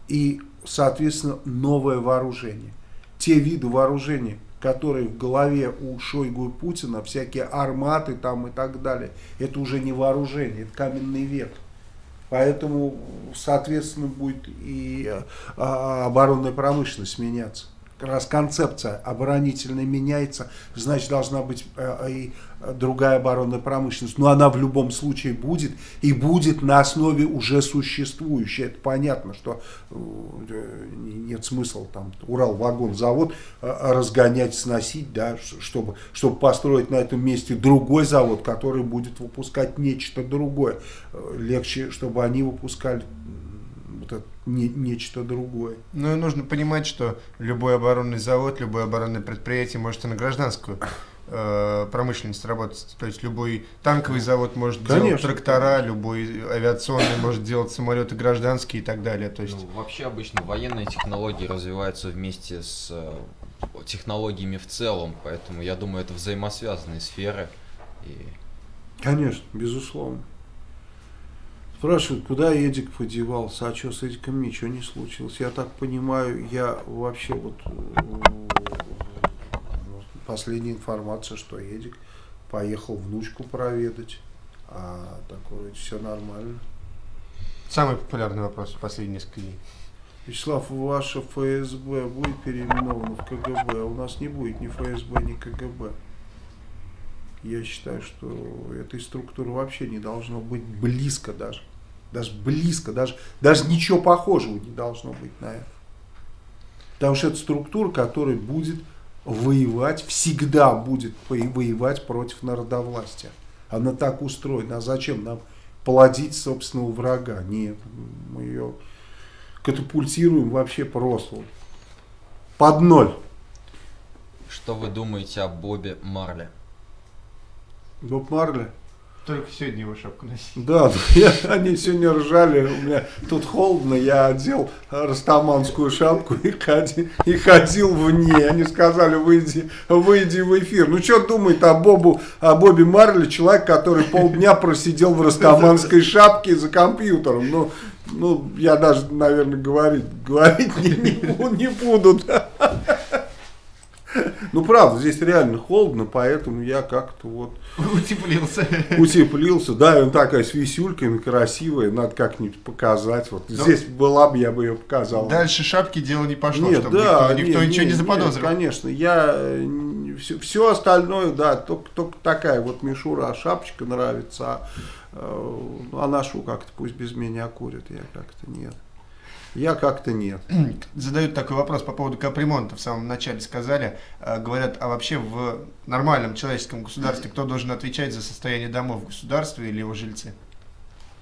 и, соответственно, новое вооружение. Те виды вооружения, который в голове у Шойгу и Путина, всякие арматы там и так далее, это уже не вооружение, это каменный век. Поэтому, соответственно, будет и оборонная промышленность меняться. Как раз концепция оборонительная меняется, значит, должна быть и другая оборонная промышленность. Но она в любом случае будет, и будет на основе уже существующей. Это понятно, что нет смысла там Уралвагонзавод разгонять, сносить, да, чтобы построить на этом месте другой завод, который будет выпускать нечто другое. Легче, чтобы они выпускали вот это нечто другое. Ну и нужно понимать, что любой оборонный завод, любое оборонное предприятие может и на гражданскую промышленность работать. То есть любой танковый завод может делать трактора, любой авиационный может делать самолеты гражданские и так далее. То есть... ну, вообще обычно военные технологии развиваются вместе с технологиями в целом, поэтому я думаю, это взаимосвязанные сферы. И... конечно, безусловно. Спрашивают, куда Эдик подевался, а что с Эдиком ничего не случилось. Я так понимаю, я вообще вот последняя информация, что Эдик поехал внучку проведать, а такое все нормально. Самый популярный вопрос в последние несколько дней. Вячеслав, ваше ФСБ будет переименовано в КГБ, а у нас не будет ни ФСБ, ни КГБ. Я считаю, что этой структуры вообще не должно быть близко даже. Даже ничего похожего не должно быть на это. Потому что это структура, которая будет воевать, всегда будет воевать против народовластия. Она так устроена. А зачем нам плодить собственного врага? Нет, мы ее катапультируем вообще просто под ноль. Что вы думаете о Бобе Марли? Боб Марли? Только сегодня его шапку носили. Да, они сегодня ржали, у меня тут холодно, я одел растаманскую шапку и ходил в ней. Они сказали, выйди в эфир. Ну, что думает о Бобе Марли человек, который полдня просидел в растаманской шапке за компьютером? Ну, я даже, наверное, говорить не буду. Да. Ну, правда, здесь реально холодно, поэтому я как-то вот... Утеплился, да, и он такая с висюльками, красивая, надо как-нибудь показать. Вот но... здесь была бы, я бы ее показал. Дальше шапки дело не пошло, нет, чтобы да, никто ничего не заподозрил. Конечно, все остальное, да, только такая вот мишура, шапочка нравится, а ношу как-то, пусть без меня курят, я как-то нет. Задают такой вопрос по поводу капремонта. В самом начале сказали, говорят, а вообще в нормальном человеческом государстве кто должен отвечать за состояние домов, государства или его жильцы?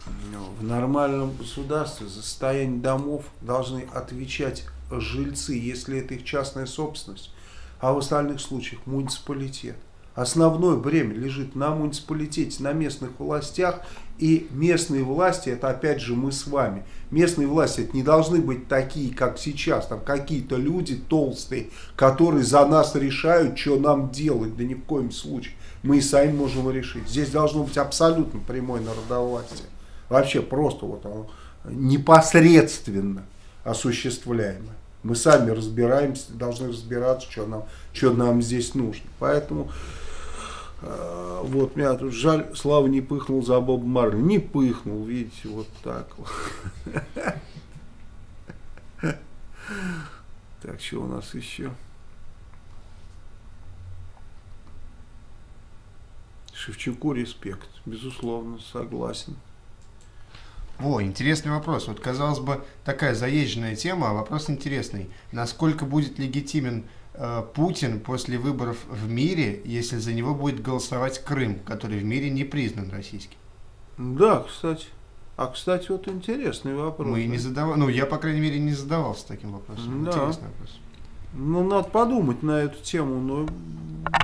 В нормальном государстве за состояние домов должны отвечать жильцы, если это их частная собственность, а в остальных случаях муниципалитет. Основное бремя лежит на муниципалитете, на местных властях, и местные власти, это опять же мы с вами, местные власти это не должны быть такие, как сейчас, там какие-то люди толстые, которые за нас решают, что нам делать, да ни в коем случае, мы и сами можем решить. Здесь должно быть абсолютно прямое народовластие, вообще просто вот оно непосредственно осуществляемое. Мы сами разбираемся, должны разбираться, что нам здесь нужно. Поэтому, вот, меня тут жаль, Слава не пыхнул за Боба Марли. Не пыхнул, видите, вот так вот. Так, что у нас еще? Шевчуку респект, безусловно, согласен. Во, интересный вопрос. Вот, казалось бы, такая заезженная тема, а вопрос интересный. Насколько будет легитимен Путин после выборов в мире, если за него будет голосовать Крым, который в мире не признан российским? Да, кстати. А, кстати, вот интересный вопрос. Мы не задавали, ну, я, по крайней мере, не задавался таким вопросом. Да. Интересный вопрос. Ну, надо подумать на эту тему, но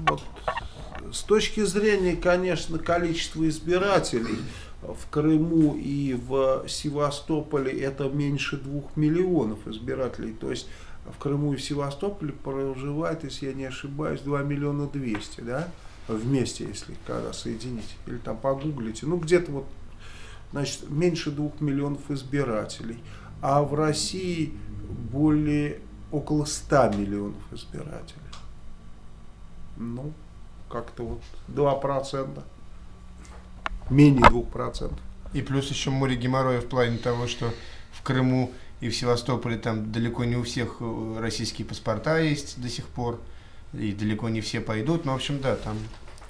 вот, с точки зрения, конечно, количества избирателей, в Крыму и в Севастополе это меньше 2 миллионов избирателей. То есть в Крыму и в Севастополе проживает, если я не ошибаюсь, 2 200 000, да? Вместе, если когда соединить. Или там погуглите. Ну, где-то вот, значит, меньше 2 миллионов избирателей. А в России более около 100 миллионов избирателей. ну, как-то вот 2%, менее 2%. И плюс еще море геморроя в плане того, что в Крыму и в Севастополе там далеко не у всех российские паспорта есть до сих пор, и далеко не все пойдут, но в общем, да, там...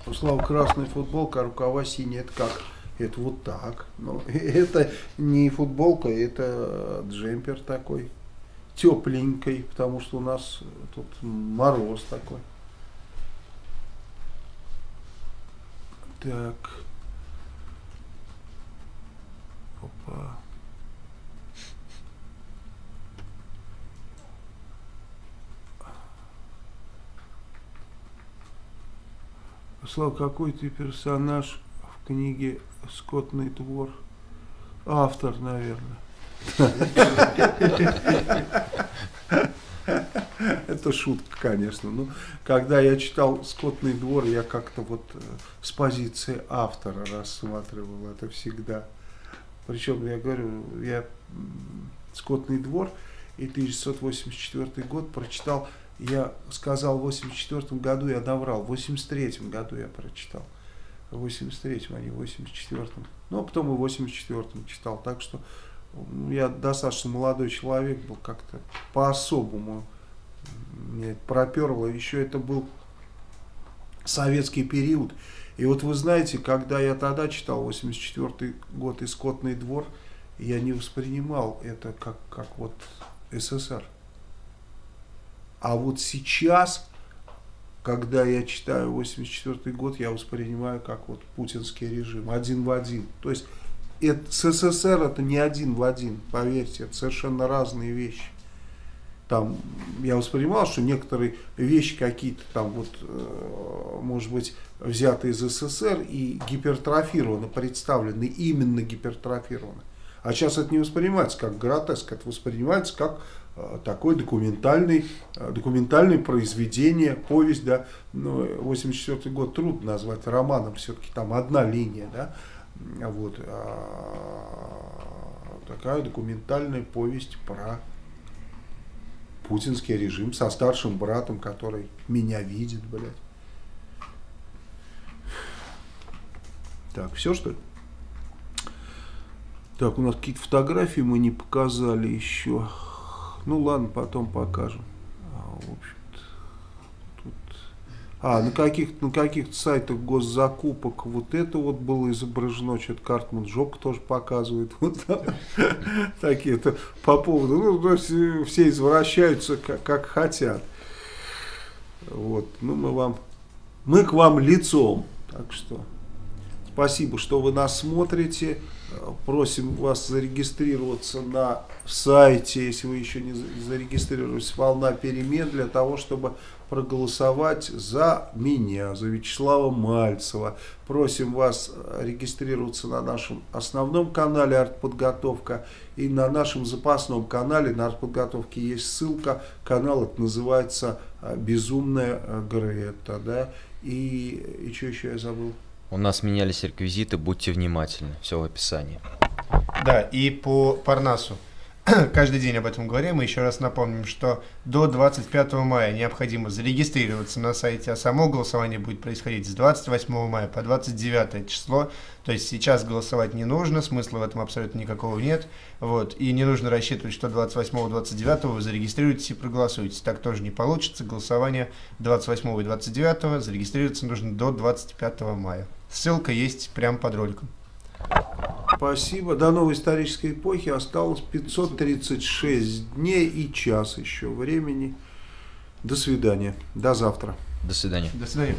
У Славы красная футболка, а рукава синяя, это как? Это вот так. Ну, это не футболка, это джемпер такой, тепленький, потому что у нас тут мороз такой. Так. Опа. Слав, какой ты персонаж в книге «Скотный двор»? Автор, наверное. Это шутка, конечно. Но когда я читал «Скотный двор», я как-то вот с позиции автора рассматривал это всегда. Причем, я говорю, я «Скотный двор» и 1984 год прочитал. Я сказал в 1984 году, я доврал. В 1983 году я прочитал. В 1983, а не в 1984. Ну, а потом и в 1984 читал. Так что я достаточно молодой человек был, как-то по-особому мне это проперло. Еще это был советский период. И вот вы знаете, когда я тогда читал 1984 год и «Скотный двор», я не воспринимал это как вот СССР. А вот сейчас, когда я читаю 1984 год, я воспринимаю как вот путинский режим, один в один. То есть это, с СССР это не один в один, поверьте, это совершенно разные вещи. Там я воспринимал, что некоторые вещи какие-то там вот, может быть, взяты из СССР и гипертрофированы, представлены, именно гипертрофированы. А сейчас это не воспринимается как гротеск, это воспринимается как... такое документальное произведение, повесть, да, ну, 84-й год трудно назвать романом, все-таки там одна линия, да, вот, такая документальная повесть про путинский режим со старшим братом, который меня видит, блядь. Так, все, что ли? Так, у нас какие-то фотографии мы не показали еще. Ну ладно, потом покажем. В общем-то, тут... на каких-то сайтах госзакупок вот это вот было изображено, что-то Картман жопу тоже показывает. Вот такие-то по поводу. Ну, то есть все извращаются как хотят. Вот, ну мы к вам лицом. Так что спасибо, что вы нас смотрите. Просим вас зарегистрироваться на сайте, если вы еще не зарегистрировались, «Волна перемен», для того, чтобы проголосовать за меня, за Вячеслава Мальцева. Просим вас регистрироваться на нашем основном канале «Артподготовка» и на нашем запасном канале. На «Артподготовке» есть ссылка, канал это называется «Безумная Грета», да? И что еще я забыл? У нас менялись реквизиты, будьте внимательны, все в описании. Да, и по Парнасу. Каждый день об этом говорим, и еще раз напомним, что до 25 мая необходимо зарегистрироваться на сайте, а само голосование будет происходить с 28 мая по 29 число. То есть сейчас голосовать не нужно, смысла в этом абсолютно никакого нет. Вот. И не нужно рассчитывать, что 28-29 вы зарегистрируетесь и проголосуете. Так тоже не получится. Голосование 28 и 29 зарегистрироваться нужно до 25 мая. Ссылка есть прямо под роликом. Спасибо. До новой исторической эпохи осталось 536 дней и час еще времени. До свидания. До завтра. До свидания. До свидания.